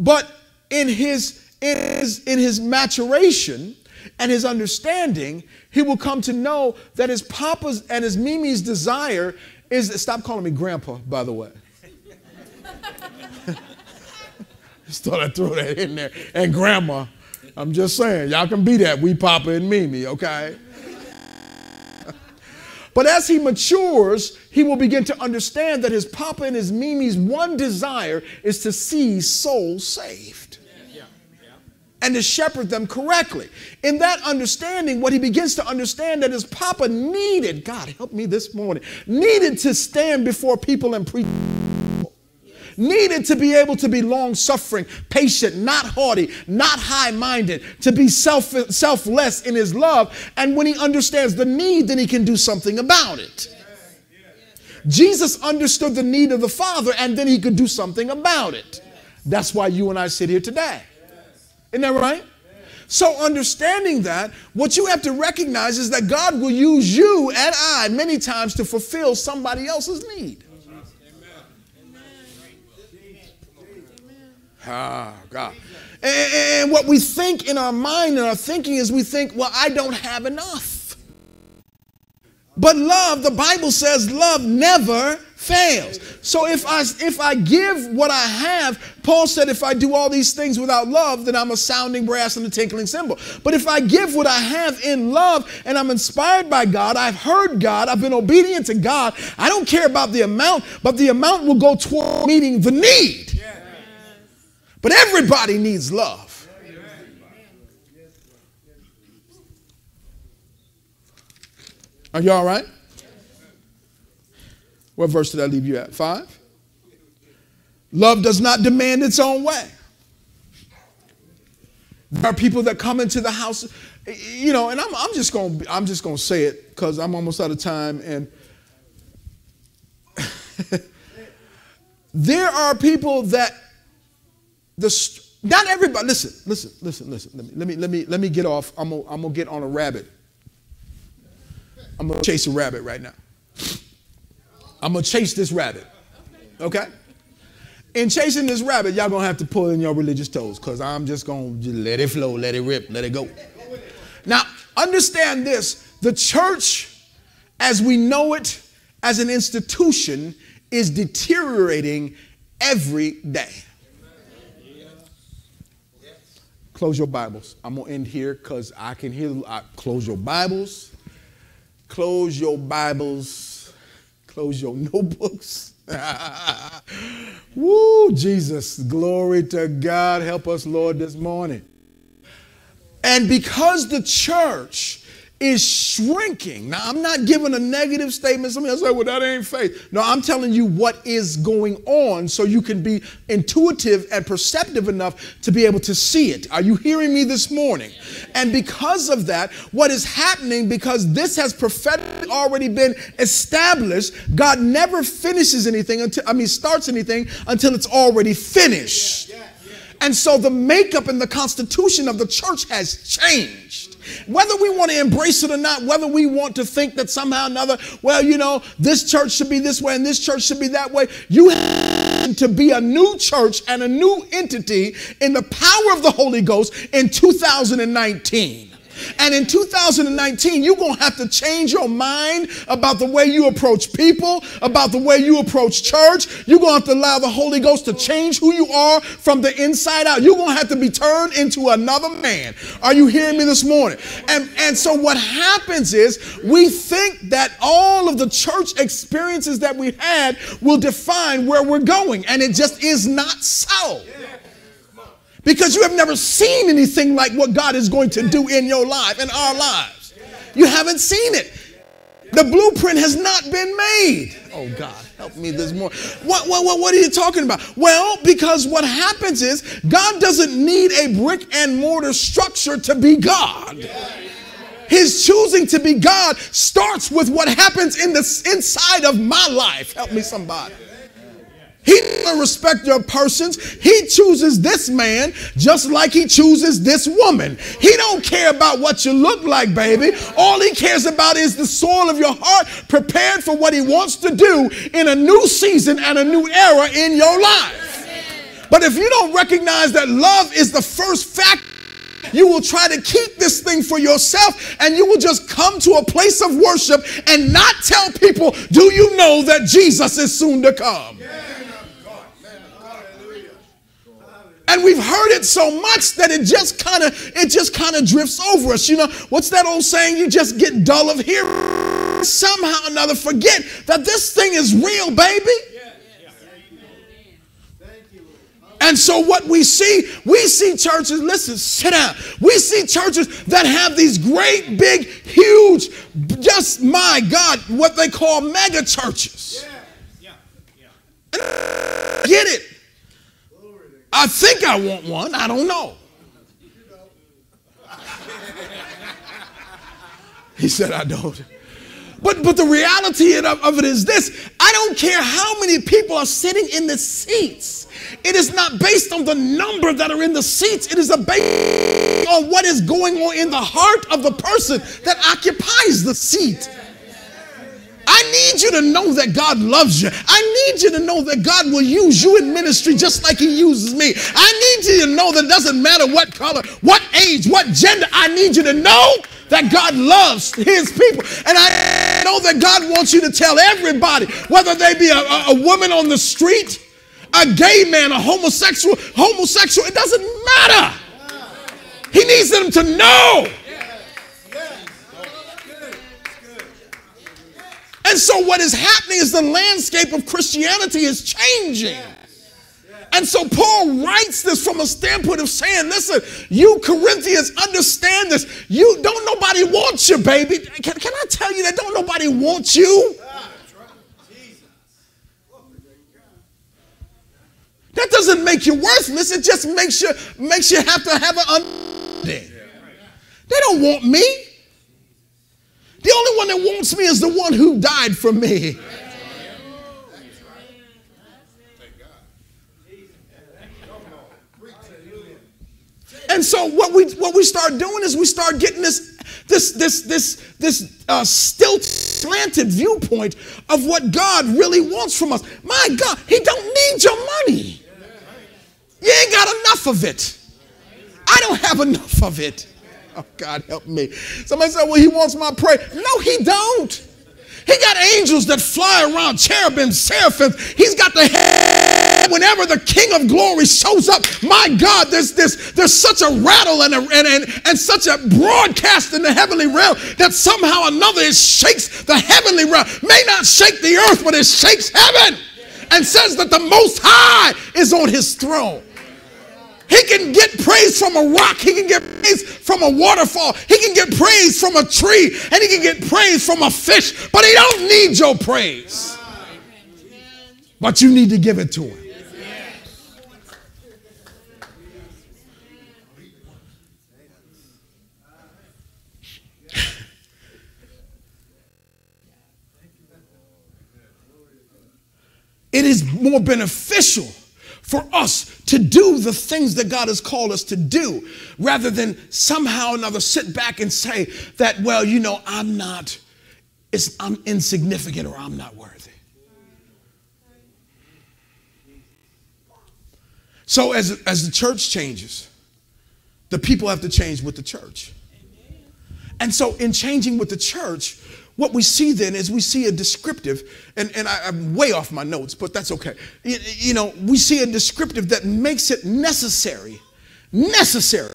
But in his, in his, in his maturation and his understanding, he will come to know that his papa's and his mimi's desire is, stop calling me grandpa, by the way. Just thought I'd throw that in there. And grandma, I'm just saying, y'all can be that. We papa and mimi, okay? But as he matures, he will begin to understand that his papa and his mimi's one desire is to see souls saved. Yeah. Yeah. And to shepherd them correctly. In that understanding, what he begins to understand that his papa needed, God help me this morning, needed to stand before people and preach. Needed to be able to be long-suffering, patient, not haughty, not high-minded, to be self selfless in his love. And when he understands the need, then he can do something about it. Yes. Yes. Jesus understood the need of the Father, and then he could do something about it. Yes. That's why you and I sit here today. Yes. Isn't that right? Yes. So understanding that, what you have to recognize is that God will use you and I many times to fulfill somebody else's need. Ah, God. And, and what we think in our mind and our thinking is we think, well, I don't have enough. But love, the Bible says, love never fails. So if I, if I give what I have, Paul said, if I do all these things without love, then I'm a sounding brass and a tinkling cymbal. But if I give what I have in love and I'm inspired by God, I've heard God, I've been obedient to God, I don't care about the amount, but the amount will go toward meeting the need. Yeah. But everybody needs love. Are you all right? What verse did I leave you at? Five? Love does not demand its own way. There are people that come into the house, you know, and I'm, I'm just going to I'm just going to say it because I'm almost out of time. And there are people that The, not everybody, listen, listen, listen, listen, let me, let me, let me, let me get off. I'm gonna, I'm gonna get on a rabbit. I'm gonna chase a rabbit right now. I'm gonna chase this rabbit, okay? In chasing this rabbit, y'all gonna have to pull in your religious toes, because I'm just gonna just let it flow, let it rip, let it go. Now, understand this, the church, as we know it, as an institution, is deteriorating every day. Close your Bibles. I'm going to end here because I can hear. I, close your Bibles. Close your Bibles. Close your notebooks. Woo, Jesus. Glory to God. Help us, Lord, this morning. And because the church is shrinking. Now, I'm not giving a negative statement. Somebody else say, well, that ain't faith. No, I'm telling you what is going on so you can be intuitive and perceptive enough to be able to see it. Are you hearing me this morning? And because of that, what is happening, because this has prophetically already been established, God never finishes anything until, I mean, starts anything until it's already finished. Yeah, yeah. And so the makeup and the constitution of the church has changed. Whether we want to embrace it or not, whether we want to think that somehow or another, well, you know, this church should be this way and this church should be that way. You have to be a new church and a new entity in the power of the Holy Ghost in two thousand nineteen. And in two thousand nineteen, you're going to have to change your mind about the way you approach people, about the way you approach church. You're going to have to allow the Holy Ghost to change who you are from the inside out. You're going to have to be turned into another man. Are you hearing me this morning? And, and so what happens is we think that all of the church experiences that we had will define where we're going. And it just is not so. Because you have never seen anything like what God is going to do in your life, in our lives. You haven't seen it. The blueprint has not been made. Oh, God, help me this morning. What, what, what, what are you talking about? Well, because what happens is God doesn't need a brick and mortar structure to be God. His choosing to be God starts with what happens in the inside of my life. Help me, somebody. He doesn't respect your persons. He chooses this man just like he chooses this woman. He don't care about what you look like, baby. All he cares about is the soil of your heart prepared for what he wants to do in a new season and a new era in your life. But if you don't recognize that love is the first factor, you will try to keep this thing for yourself, and you will just come to a place of worship and not tell people, do you know that Jesus is soon to come? And we've heard it so much that it just kind of it just kind of drifts over us. You know, what's that old saying? You just get dull of hearing. Somehow or another forget that this thing is real, baby. And so what we see, we see churches, listen, sit down. We see churches that have these great, big, huge, just, my God, what they call mega churches. Yeah. Yeah. Yeah. Get it. I think I want one. I don't know. He said, I don't. But, but the reality of it is this. I don't care how many people are sitting in the seats. It is not based on the number that are in the seats. It is a based on what is going on in the heart of the person that occupies the seat. I need you to know that God loves you. I need you to know that God will use you in ministry just like he uses me. I need you to know that it doesn't matter what color, what age, what gender. I need you to know that God loves his people. And I know that God wants you to tell everybody, whether they be a, a, a woman on the street, a gay man, a homosexual, homosexual, it doesn't matter. He needs them to know. And so what is happening is the landscape of Christianity is changing. And so Paul writes this from a standpoint of saying, listen, you Corinthians, understand this. You don't nobody wants you, baby. Can, can I tell you that don't nobody want you? That doesn't make you worthless. It just makes you, makes you have to have an understanding. They don't want me. The only one that wants me is the one who died for me. And so what we what we start doing is we start getting this this this this this uh, stilted, slanted viewpoint of what God really wants from us. My God, he don't need your money. You ain't got enough of it. I don't have enough of it. Oh, God, help me. Somebody said, well, he wants my prayer. No, he don't. He got angels that fly around, cherubims, seraphims. He's got the head. man, whenever the King of Glory shows up, my God, there's, there's, there's such a rattle and, a, and, and, and such a broadcast in the heavenly realm that somehow or another it shakes the heavenly realm. May not shake the earth, but it shakes heaven and says that the Most High is on his throne. He can get praise from a rock. He can get praise from a waterfall. He can get praise from a tree. And he can get praise from a fish. But he don't need your praise. But you need to give it to him. It is more beneficial for us to do the things that God has called us to do rather than somehow or another sit back and say that, well, you know, I'm not, it's, I'm insignificant or I'm not worthy. So as, as the church changes, the people have to change with the church. And so in changing with the church, what we see then is we see a descriptive, and, and I, I'm way off my notes, but that's okay. You, you know, we see a descriptive that makes it necessary, necessary,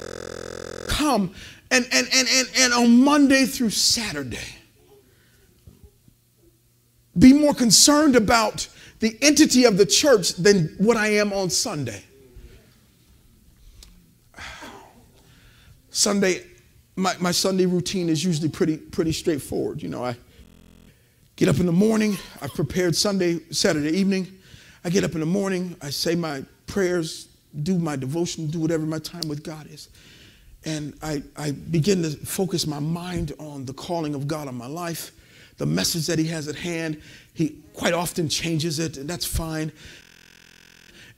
come and, and, and, and, and on Monday through Saturday, be more concerned about the entity of the church than what I am on Sunday. Sunday My, my Sunday routine is usually pretty, pretty straightforward. You know, I get up in the morning. I've prepared Sunday, Saturday evening. I get up in the morning. I say my prayers, do my devotion, do whatever my time with God is. And I, I begin to focus my mind on the calling of God on my life, the message that he has at hand. He quite often changes it, and that's fine.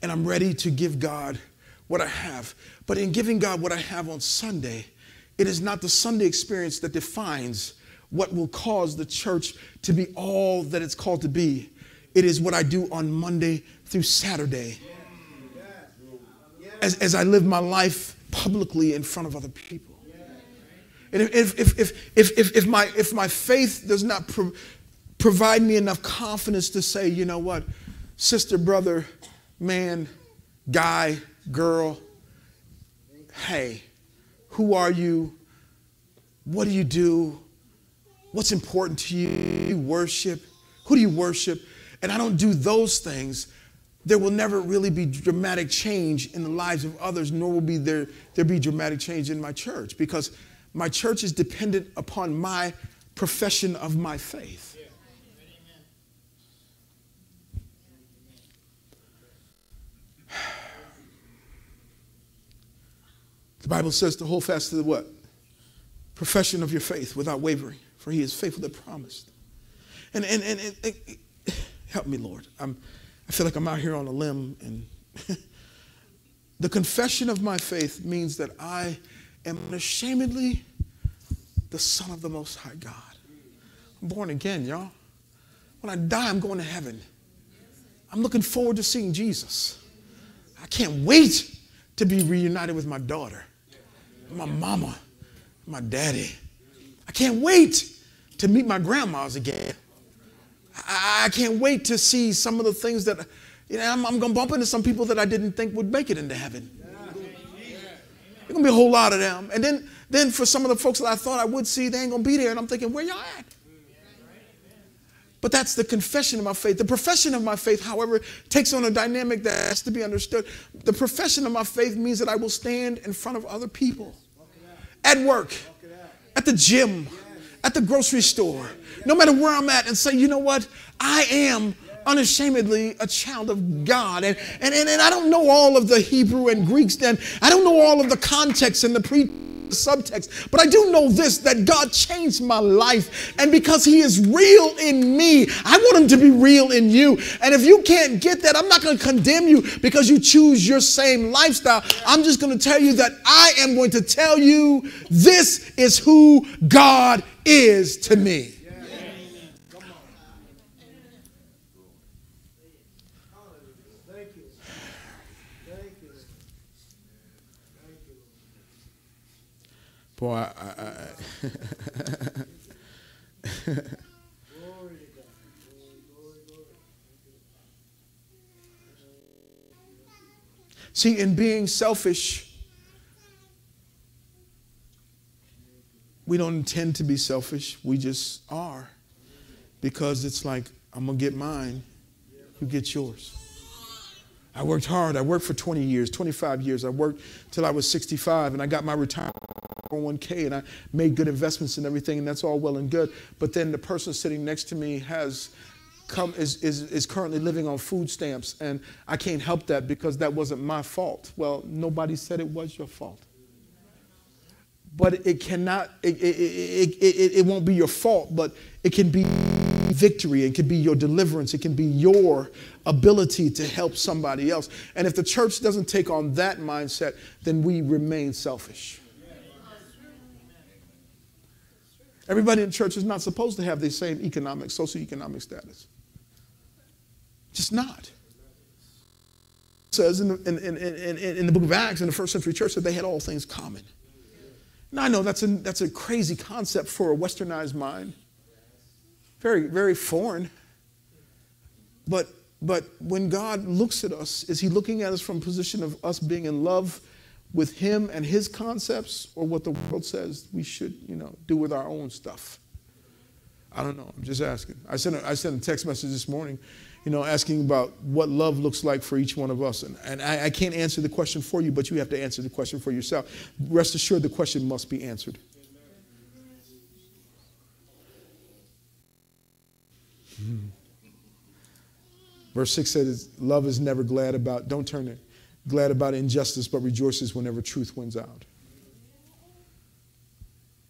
And I'm ready to give God what I have. But in giving God what I have on Sunday, it is not the Sunday experience that defines what will cause the church to be all that it's called to be. It is what I do on Monday through Saturday as, as I live my life publicly in front of other people. And if, if, if, if, if, if, my, if my faith does not pro- provide me enough confidence to say, you know what, sister, brother, man, guy, girl, hey, who are you? What do you do? What's important to you? Do you worship? Who do you worship? And I don't do those things. There will never really be dramatic change in the lives of others, nor will be there, there be dramatic change in my church, because my church is dependent upon my profession of my faith. The Bible says to hold fast to the what? Profession of your faith without wavering, for he is faithful that promised. And, and, and, and, and help me, Lord. I'm, I feel like I'm out here on a limb. And the confession of my faith means that I am unashamedly the Son of the Most High God. I'm born again, y'all. When I die, I'm going to heaven. I'm looking forward to seeing Jesus. I can't wait to be reunited with my daughter, my mama, my daddy. I can't wait to meet my grandmas again. I, I can't wait to see some of the things that, you know, I'm, I'm going to bump into some people that I didn't think would make it into heaven. There's going to be a whole lot of them. And then, then for some of the folks that I thought I would see, they ain't going to be there. And I'm thinking, where y'all at? But that's the confession of my faith. The profession of my faith, however, takes on a dynamic that has to be understood. The profession of my faith means that I will stand in front of other people at work, at the gym, at the grocery store, no matter where I'm at, and say, you know what? I am unashamedly a child of God. And, and, and, and I don't know all of the Hebrew and Greeks then. I don't know all of the context and the pre subtext, but I do know this, that God changed my life, and because he is real in me, I want him to be real in you. And if you can't get that, I'm not going to condemn you because you choose your same lifestyle. I'm just going to tell you that I am going to tell you this is who God is to me. Boy, I, I, I See, in being selfish, we don't intend to be selfish. We just are, because it's like, I'm going to get mine. You get yours. I worked hard. I worked for twenty years, twenty-five years. I worked till I was sixty-five, and I got my retirement four oh one K, and I made good investments and everything, and that's all well and good. But then the person sitting next to me has come is, is, is currently living on food stamps, and I can't help that because that wasn't my fault. Well, nobody said it was your fault. But it cannot, it, it, it, it, it won't be your fault, but it can be victory. It can be your deliverance. It can be your ability to help somebody else. And if the church doesn't take on that mindset, then we remain selfish. Everybody in church is not supposed to have the same economic, socioeconomic status. Just not. It says in the, in, in, in, in the book of Acts, in the first century church, that they had all things common. Now, I know that's a, that's a crazy concept for a westernized mind. Very, very foreign. But, but when God looks at us, is he looking at us from a position of us being in love with him and his concepts, or what the world says we should, you know, do with our own stuff? I don't know. I'm just asking. I sent a, I sent a text message this morning, you know, asking about what love looks like for each one of us. And, and I, I can't answer the question for you, but you have to answer the question for yourself. Rest assured, the question must be answered. Mm. Verse six says, love is never glad about, don't turn it, glad about injustice, but rejoices whenever truth wins out.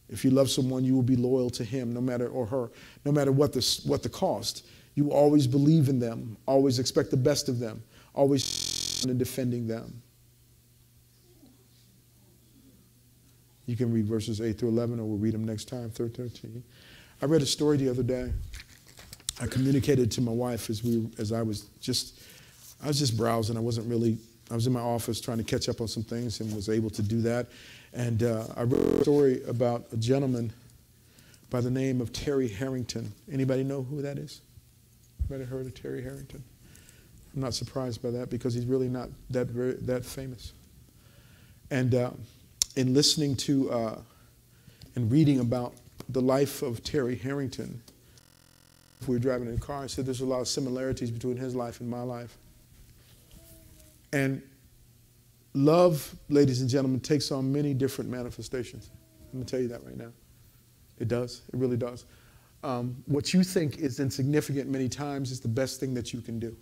If you love someone, you will be loyal to him, no matter, or her, no matter what the, what the cost. You will always believe in them, always expect the best of them, always in defending them. You can read verses eight through eleven, or we'll read them next time, thirteen. I read a story the other day. I communicated to my wife as we, as I was just, I was just browsing. I wasn't really, I was in my office trying to catch up on some things, and was able to do that. And uh, I wrote a story about a gentleman by the name of Terry Harrington. Anybody know who that is? Anybody heard of Terry Harrington? I'm not surprised by that, because he's really not that very, that famous. And uh, in listening to uh, and reading about the life of Terry Harrington, we were driving in the car, I said there's a lot of similarities between his life and my life. And love, ladies and gentlemen, takes on many different manifestations. I'm going to tell you that right now. It does. It really does. Um, what you think is insignificant many times is the best thing that you can do.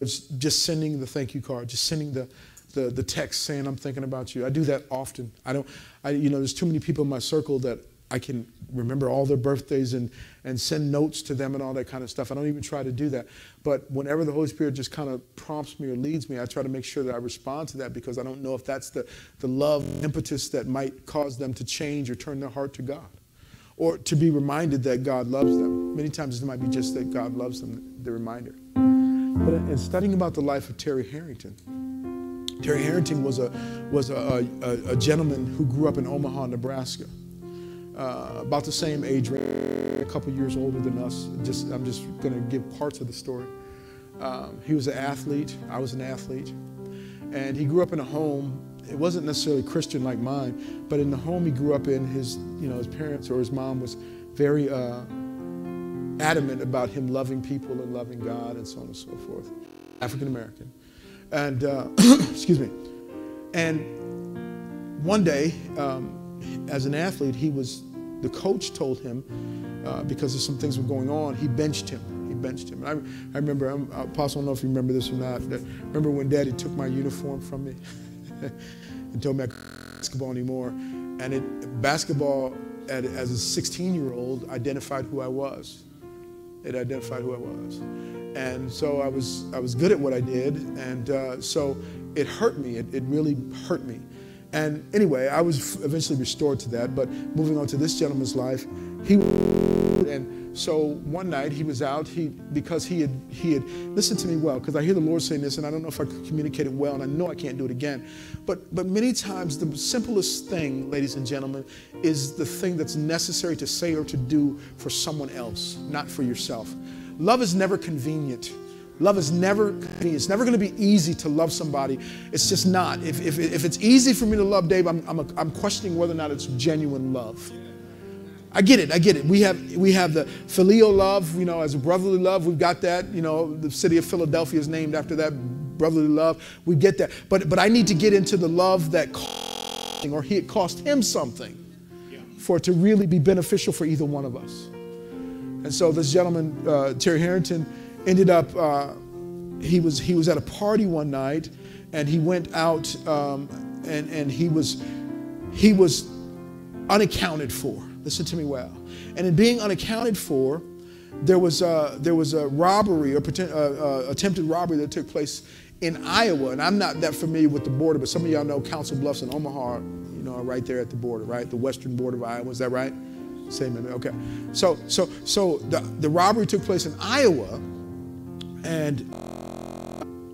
It's just sending the thank you card, just sending the The, the text saying I'm thinking about you. I do that often. I don't, I, you know, there's too many people in my circle that I can remember all their birthdays and, and send notes to them and all that kind of stuff. I don't even try to do that. But whenever the Holy Spirit just kind of prompts me or leads me, I try to make sure that I respond to that, because I don't know if that's the, the love impetus that might cause them to change or turn their heart to God, or to be reminded that God loves them. Many times it might be just that God loves them, the reminder. But in studying about the life of Terry Harrington, Terry Harrington was a, was a, a, a gentleman who grew up in Omaha, Nebraska. Uh, about the same age, a couple years older than us. Just, I'm just going to give parts of the story. Um, he was an athlete. I was an athlete. And he grew up in a home. It wasn't necessarily Christian like mine, but in the home he grew up in, his, you know, his parents or his mom was very uh, adamant about him loving people and loving God and so on and so forth. African American. And, uh, excuse me, and one day, um, as an athlete, he was, the coach told him, uh, because of some things were going on, he benched him, he benched him. And I, I remember, I'm, Apostle, I don't know if you remember this or not, that, remember when Daddy took my uniform from me and told me I couldn't play basketball anymore, and it, basketball, at, as a sixteen-year-old, identified who I was. It identified who I was. And so I was, I was good at what I did, and uh, so it hurt me. It, it really hurt me. And anyway, I was eventually restored to that, but moving on to this gentleman's life, he and so one night he was out, he, because he had, he had, listen to me well, because I hear the Lord saying this, and I don't know if I communicate it well, and I know I can't do it again, but, but many times the simplest thing, ladies and gentlemen, is the thing that's necessary to say or to do for someone else, not for yourself. Love is never convenient. Love is never, it's never going to be easy to love somebody. It's just not. If, if, if it's easy for me to love Dave, I'm, I'm, a, I'm questioning whether or not it's genuine love. I get it, I get it. We have, we have the filial love, you know, as a brotherly love. We've got that. You know, the city of Philadelphia is named after that brotherly love. We get that. But, but I need to get into the love that cost, or he, it cost him something for it to really be beneficial for either one of us. And so this gentleman, uh, Terry Harrington, ended up, uh, he was he was at a party one night, and he went out, um, and and he was he was unaccounted for. Listen to me well. And in being unaccounted for, there was a, there was a robbery or pretend, uh, uh, attempted robbery that took place in Iowa. And I'm not that familiar with the border, but some of y'all know Council Bluffs and Omaha, you know, are right there at the border, right? The western border of Iowa. Is that right? Same. Okay. So so so the the robbery took place in Iowa. And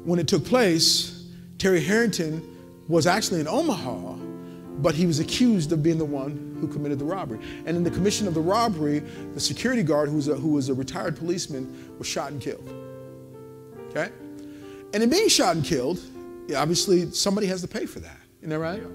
when it took place, Terry Harrington was actually in Omaha, but he was accused of being the one who committed the robbery. And in the commission of the robbery, the security guard, who was a, who was a retired policeman, was shot and killed. Okay? And in being shot and killed, obviously somebody has to pay for that. Isn't that right? Yeah.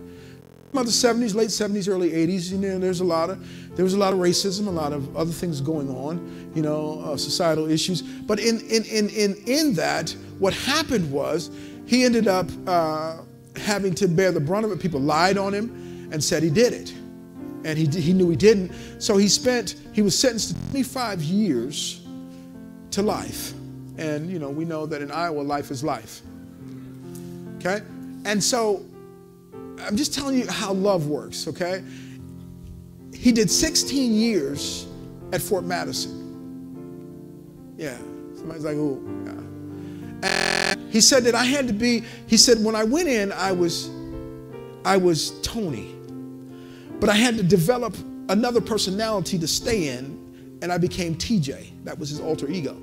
About the seventies, late seventies, early eighties, you know, there's a lot of, there was a lot of racism, a lot of other things going on, you know, uh, societal issues. But in in in in in that, what happened was he ended up uh, having to bear the brunt of it. People lied on him and said he did it, and he he knew he didn't. So he spent he was sentenced to twenty-five years to life, and you know we know that in Iowa life is life. Okay, and so. I'm just telling you how love works, okay? He did sixteen years at Fort Madison. Yeah, somebody's like, oh, yeah. And he said that I had to be, he said, when I went in, I was, I was Tony. But I had to develop another personality to stay in, and I became T J. That was his alter ego.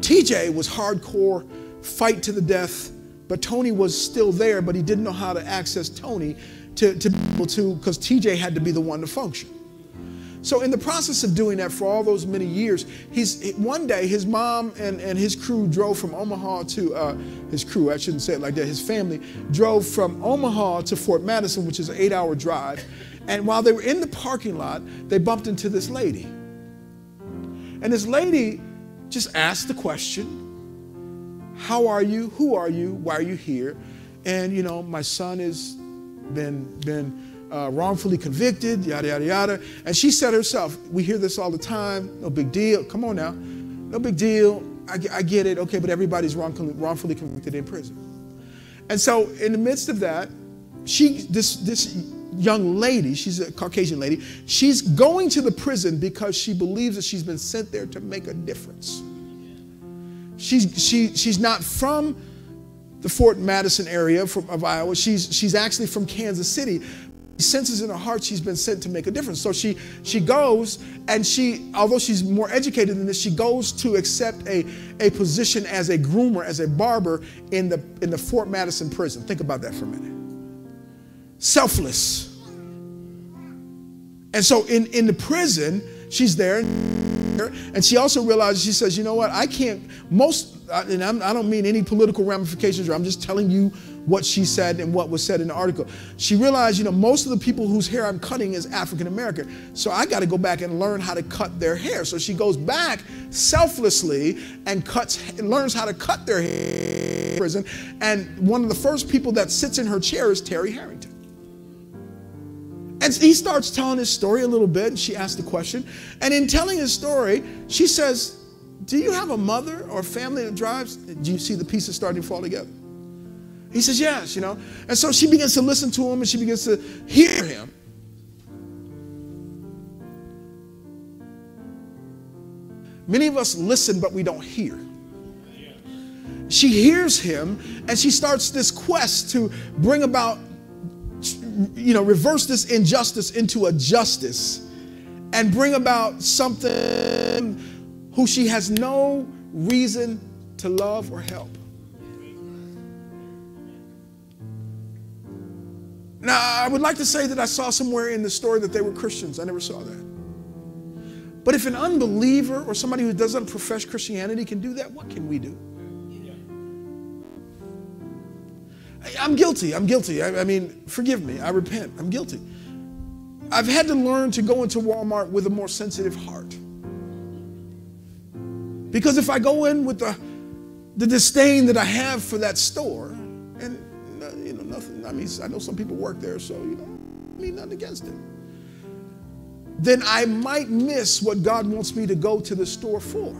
T J was hardcore, fight to the death, but Tony was still there, but he didn't know how to access Tony to, to be able to, because T J had to be the one to function. So in the process of doing that for all those many years, he's, one day his mom and, and his crew drove from Omaha to, uh, his crew, I shouldn't say it like that, his family, drove from Omaha to Fort Madison, which is an eight hour drive. And while they were in the parking lot, they bumped into this lady. And this lady just asked the question, how are you? Who are you? Why are you here? And, you know, my son has been, been uh, wrongfully convicted, yada, yada, yada. And she said herself, we hear this all the time, no big deal. Come on now. No big deal. I, I get it. Okay, but everybody's wrongfully, wrongfully convicted in prison. And so in the midst of that, she, this, this young lady, she's a Caucasian lady, she's going to the prison because she believes that she's been sent there to make a difference. She's, she, she's not from the Fort Madison area from, of Iowa. She's, she's actually from Kansas City. She senses in her heart she's been sent to make a difference. So she, she goes, and she, although she's more educated than this, she goes to accept a, a position as a groomer, as a barber in the, in the Fort Madison prison. Think about that for a minute. Selfless. And so in, in the prison, she's there. And she also realizes, she says, you know what, I can't, most, and I'm, I don't mean any political ramifications, or I'm just telling you what she said and what was said in the article. She realized, you know, most of the people whose hair I'm cutting is African American, so I got to go back and learn how to cut their hair. So she goes back selflessly and cuts, and learns how to cut their hair in prison. And one of the first people that sits in her chair is Terry Harrington. And he starts telling his story a little bit, and she asks the question. And in telling his story, she says, do you have a mother or family that drives? Do you see the pieces starting to fall together? He says, yes, you know. And so she begins to listen to him, and she begins to hear him. Many of us listen, but we don't hear. She hears him, and she starts this quest to bring about, you know, reverse this injustice into a justice and bring about something who she has no reason to love or help. Now, I would like to say that I saw somewhere in the story that they were Christians. I never saw that. But if an unbeliever or somebody who doesn't profess Christianity can do that, what can we do? I'm guilty. I'm guilty. I, I mean, forgive me. I repent. I'm guilty. I've had to learn to go into Walmart with a more sensitive heart. Because if I go in with the, the disdain that I have for that store, and, you know, nothing, I mean, I know some people work there, so, you know, I mean, nothing against it. Then I might miss what God wants me to go to the store for.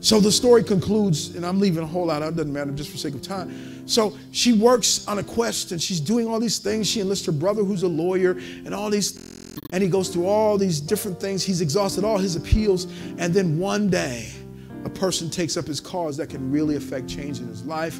So the story concludes, and I'm leaving a whole lot out, it doesn't matter, just for sake of time. So she works on a quest, and she's doing all these things. She enlists her brother, who's a lawyer, and all these, and he goes through all these different things. He's exhausted all his appeals, and then one day, a person takes up his cause that can really affect change in his life.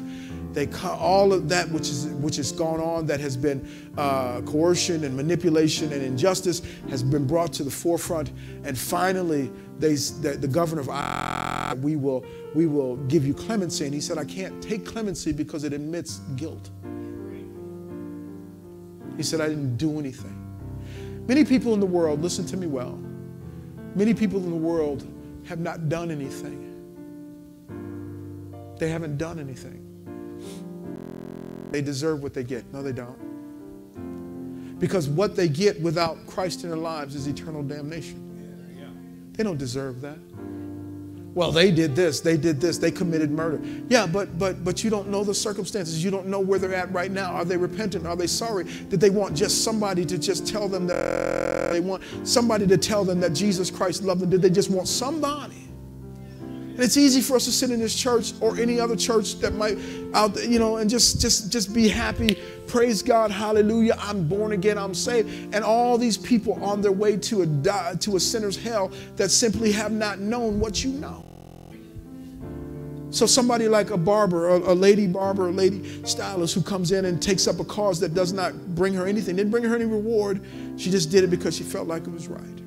They all of that which is which has gone on, that has been uh, coercion and manipulation and injustice, has been brought to the forefront. And finally, they the, the governor of I, we will we will give you clemency. And he said, I can't take clemency because it admits guilt. He said, I didn't do anything. Many people in the world, listen to me well. Many people in the world have not done anything. They haven't done anything. They deserve what they get. No, they don't. Because what they get without Christ in their lives is eternal damnation. Yeah, yeah. They don't deserve that. Well, they did this, they did this, they committed murder. Yeah, but but but you don't know the circumstances. You don't know where they're at right now. Are they repentant? Are they sorry? Did they want just somebody to just tell them that they want somebody to tell them that Jesus Christ loved them? Did they just want somebody? And it's easy for us to sit in this church or any other church that might out there, you know, and just just just be happy. Praise God, hallelujah, I'm born again, I'm saved. And all these people on their way to a to a sinner's hell that simply have not known what you know. So somebody like a barber, a, a lady barber, a lady stylist who comes in and takes up a cause that does not bring her anything, didn't bring her any reward, she just did it because she felt like it was right.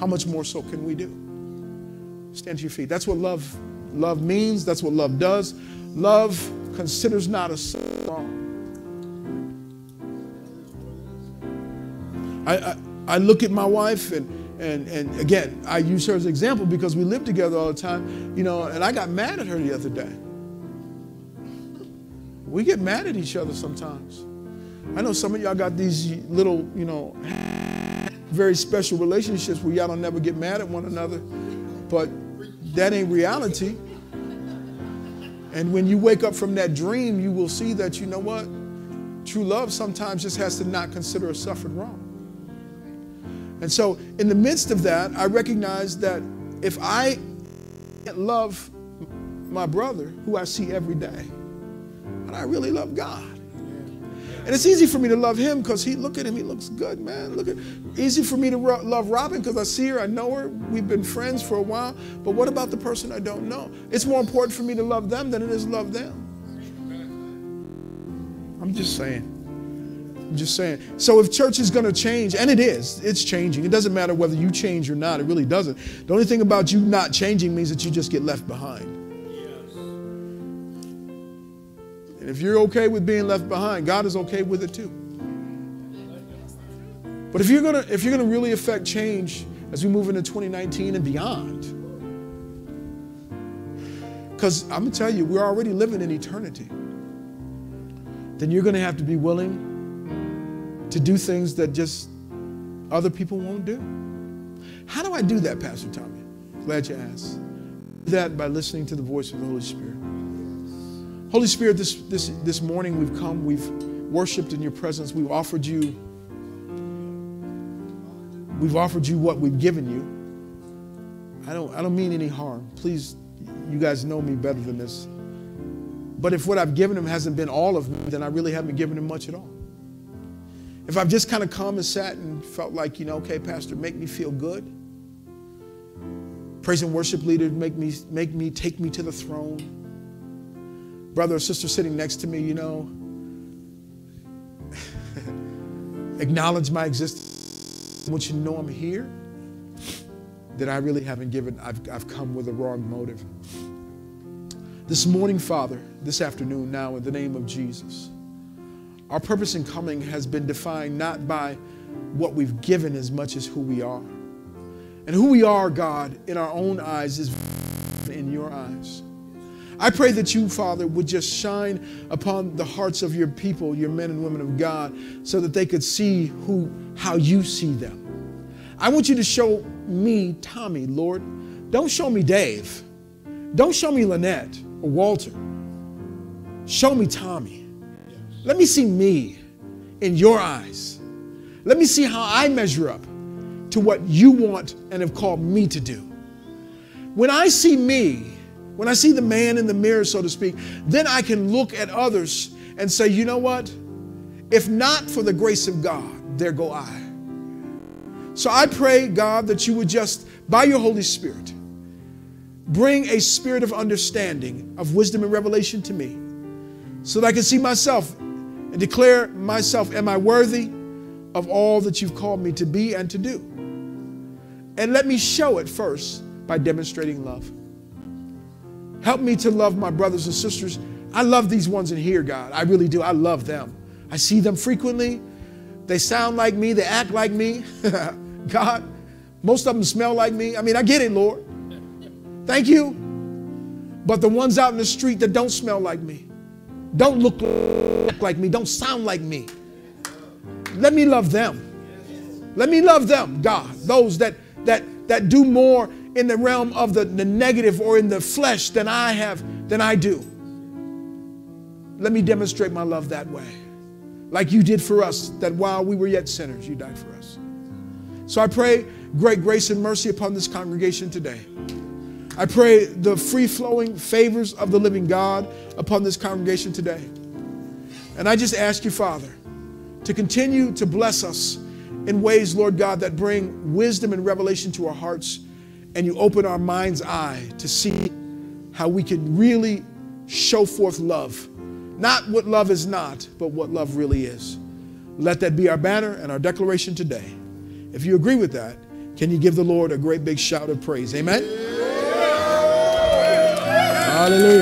How much more so can we do? Stand to your feet. That's what love, love means. That's what love does. Love considers not a song. I, I, I look at my wife, and, and, and again, I use her as an example because we live together all the time, you know, and I got mad at her the other day. We get mad at each other sometimes. I know some of y'all got these little, you know, very special relationships where y'all don't never get mad at one another. But that ain't reality. And when you wake up from that dream, you will see that, you know what? True love sometimes just has to not consider a suffered wrong. And so in the midst of that, I recognize that if I can't love my brother, who I see every day, but I really love God. And it's easy for me to love him because he, look at him, he looks good, man. Look at, easy for me to love Robin because I see her, I know her, we've been friends for a while, but what about the person I don't know? It's more important for me to love them than it is to love them. I'm just saying. I'm just saying. So if church is going to change, and it is, it's changing. It doesn't matter whether you change or not, it really doesn't. The only thing about you not changing means that you just get left behind. And if you're okay with being left behind, God is okay with it too. But if you're gonna, if you're gonna really affect change as we move into twenty nineteen and beyond, because I'm gonna tell you, we're already living in eternity, then you're gonna have to be willing to do things that just other people won't do. How do I do that, Pastor Tommy? Glad you asked. Do that by listening to the voice of the Holy Spirit. Holy Spirit, this, this, this morning we've come, we've worshiped in your presence, we've offered you, we've offered you what we've given you. I don't, I don't mean any harm. Please, you guys know me better than this. But if what I've given him hasn't been all of me, then I really haven't given him much at all. If I've just kind of come and sat and felt like, you know, okay, Pastor, make me feel good. Praise and worship leader, make me, make me, take me to the throne. Brother or sister sitting next to me, you know, acknowledge my existence. Once you know I'm here, that I really haven't given, I've, I've come with a wrong motive. This morning, Father, this afternoon now, in the name of Jesus, our purpose in coming has been defined not by what we've given as much as who we are. And who we are, God, in our own eyes is in your eyes. I pray that you, Father, would just shine upon the hearts of your people, your men and women of God, so that they could see who, how you see them. I want you to show me Tommy, Lord. Don't show me Dave. Don't show me Lynette or Walter. Show me Tommy. Yes. Let me see me in your eyes. Let me see how I measure up to what you want and have called me to do. When I see me, when I see the man in the mirror, so to speak, then I can look at others and say, you know what? If not for the grace of God, there go I. So I pray, God, that you would just, by your Holy Spirit, bring a spirit of understanding, of wisdom and revelation to me, so that I can see myself and declare myself, am I worthy of all that you've called me to be and to do? And let me show it first by demonstrating love. Help me to love my brothers and sisters. I love these ones in here, God. I really do. I love them. I see them frequently. They sound like me. They act like me. God, most of them smell like me. I mean, I get it, Lord. Thank you. But the ones out in the street that don't smell like me, don't look like me, don't sound like me, let me love them. Let me love them, God. Those that that that do more in the realm of the, the negative or in the flesh than I have, than I do. Let me demonstrate my love that way. Like you did for us, that while we were yet sinners, you died for us. So I pray great grace and mercy upon this congregation today. I pray the free-flowing favors of the living God upon this congregation today. And I just ask you, Father, to continue to bless us in ways, Lord God, that bring wisdom and revelation to our hearts, and you open our mind's eye to see how we can really show forth love. Not what love is not, but what love really is. Let that be our banner and our declaration today. If you agree with that, can you give the Lord a great big shout of praise? Amen? Hallelujah.